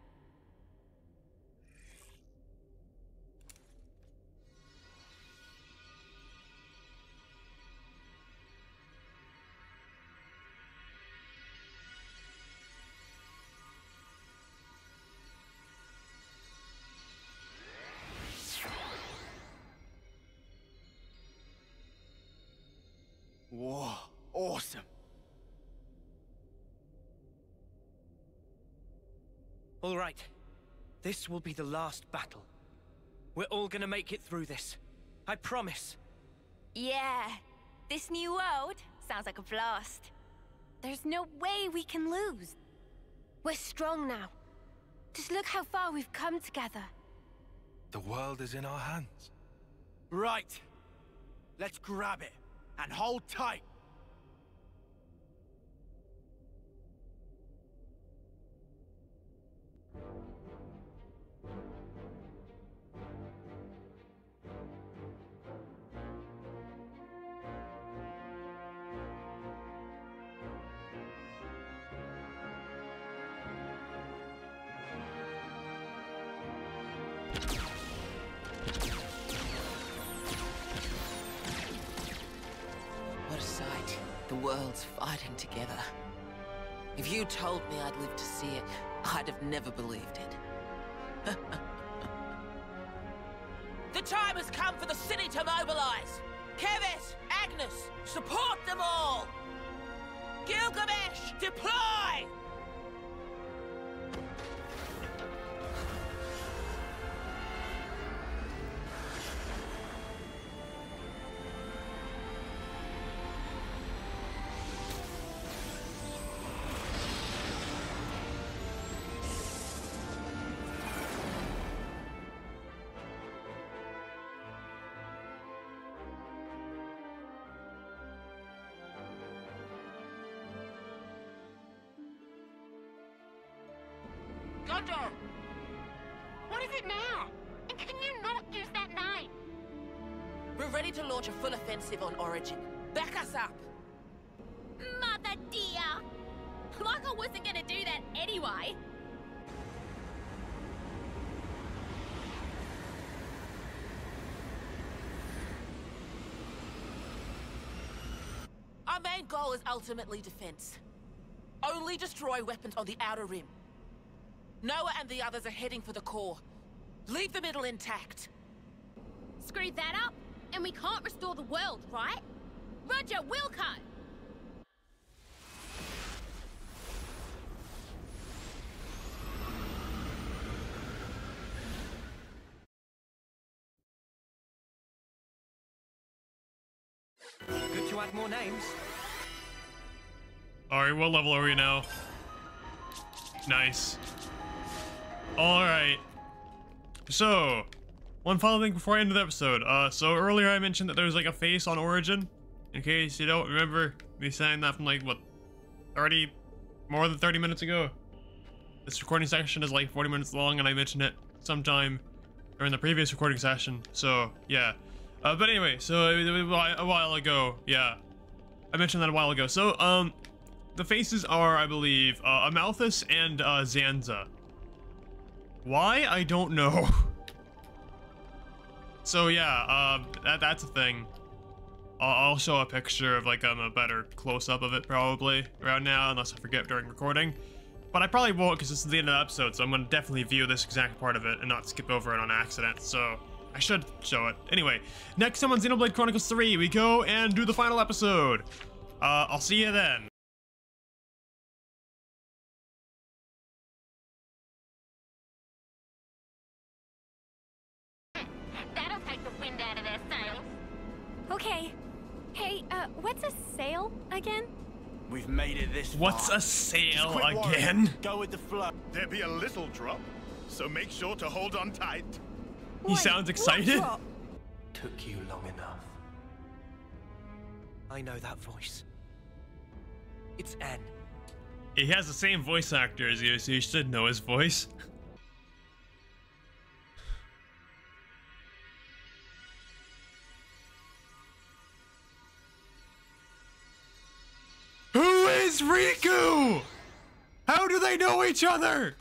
Whoa, awesome. All right, this will be the last battle. We're all gonna make it through this. I promise. Yeah, this new world sounds like a blast. There's no way we can lose. We're strong now. Just look how far we've come together. The world is in our hands. Right, let's grab it. And hold tight! Fighting together. If you told me I'd live to see it, I'd have never believed it. come for the city to mobilize. Keves, Agnes, support them all! Gilgamesh, deploy! Gondor! What is it now? And can you not use that name? We're ready to launch a full offensive on Origin. Back us up! Mother dear! Like I wasn't gonna do that anyway! Our main goal is ultimately defense. Only destroy weapons on the Outer Rim. Noah and the others are heading for the core. Leave the middle intact. Screw that up, and we can't restore the world, right? Roger, Wilco! Good to add more names. Alright, what level are we now? Nice. Alright, so one final thing before I end the episode. So earlier I mentioned that there was like a face on Origin. In case you don't remember me saying that from like, what, 30, more than 30 minutes ago. This recording session is like 40 minutes long and I mentioned it sometime during the previous recording session. So yeah, but anyway, so a while ago, yeah, I mentioned that a while ago. So the faces are, I believe, Amalthus and Zanza. Why? I don't know. So yeah, that's a thing. I'll show a picture of like a better close-up of it probably around now, unless I forget during recording. But I probably won't because this is the end of the episode, so I'm going to definitely view this exact part of it and not skip over it on accident, so I should show it. Anyway, next time on Xenoblade Chronicles 3, we go and do the final episode. I'll see you then. Okay. Hey, what's a sail again? We've made it this far. What's a sail again? Worrying. Go with the flow. There be a little drop, so make sure to hold on tight. Wait, he sounds excited. Took you long enough. I know that voice. It's N. He has the same voice actor as you, so you should know his voice. Riku! How do they know each other?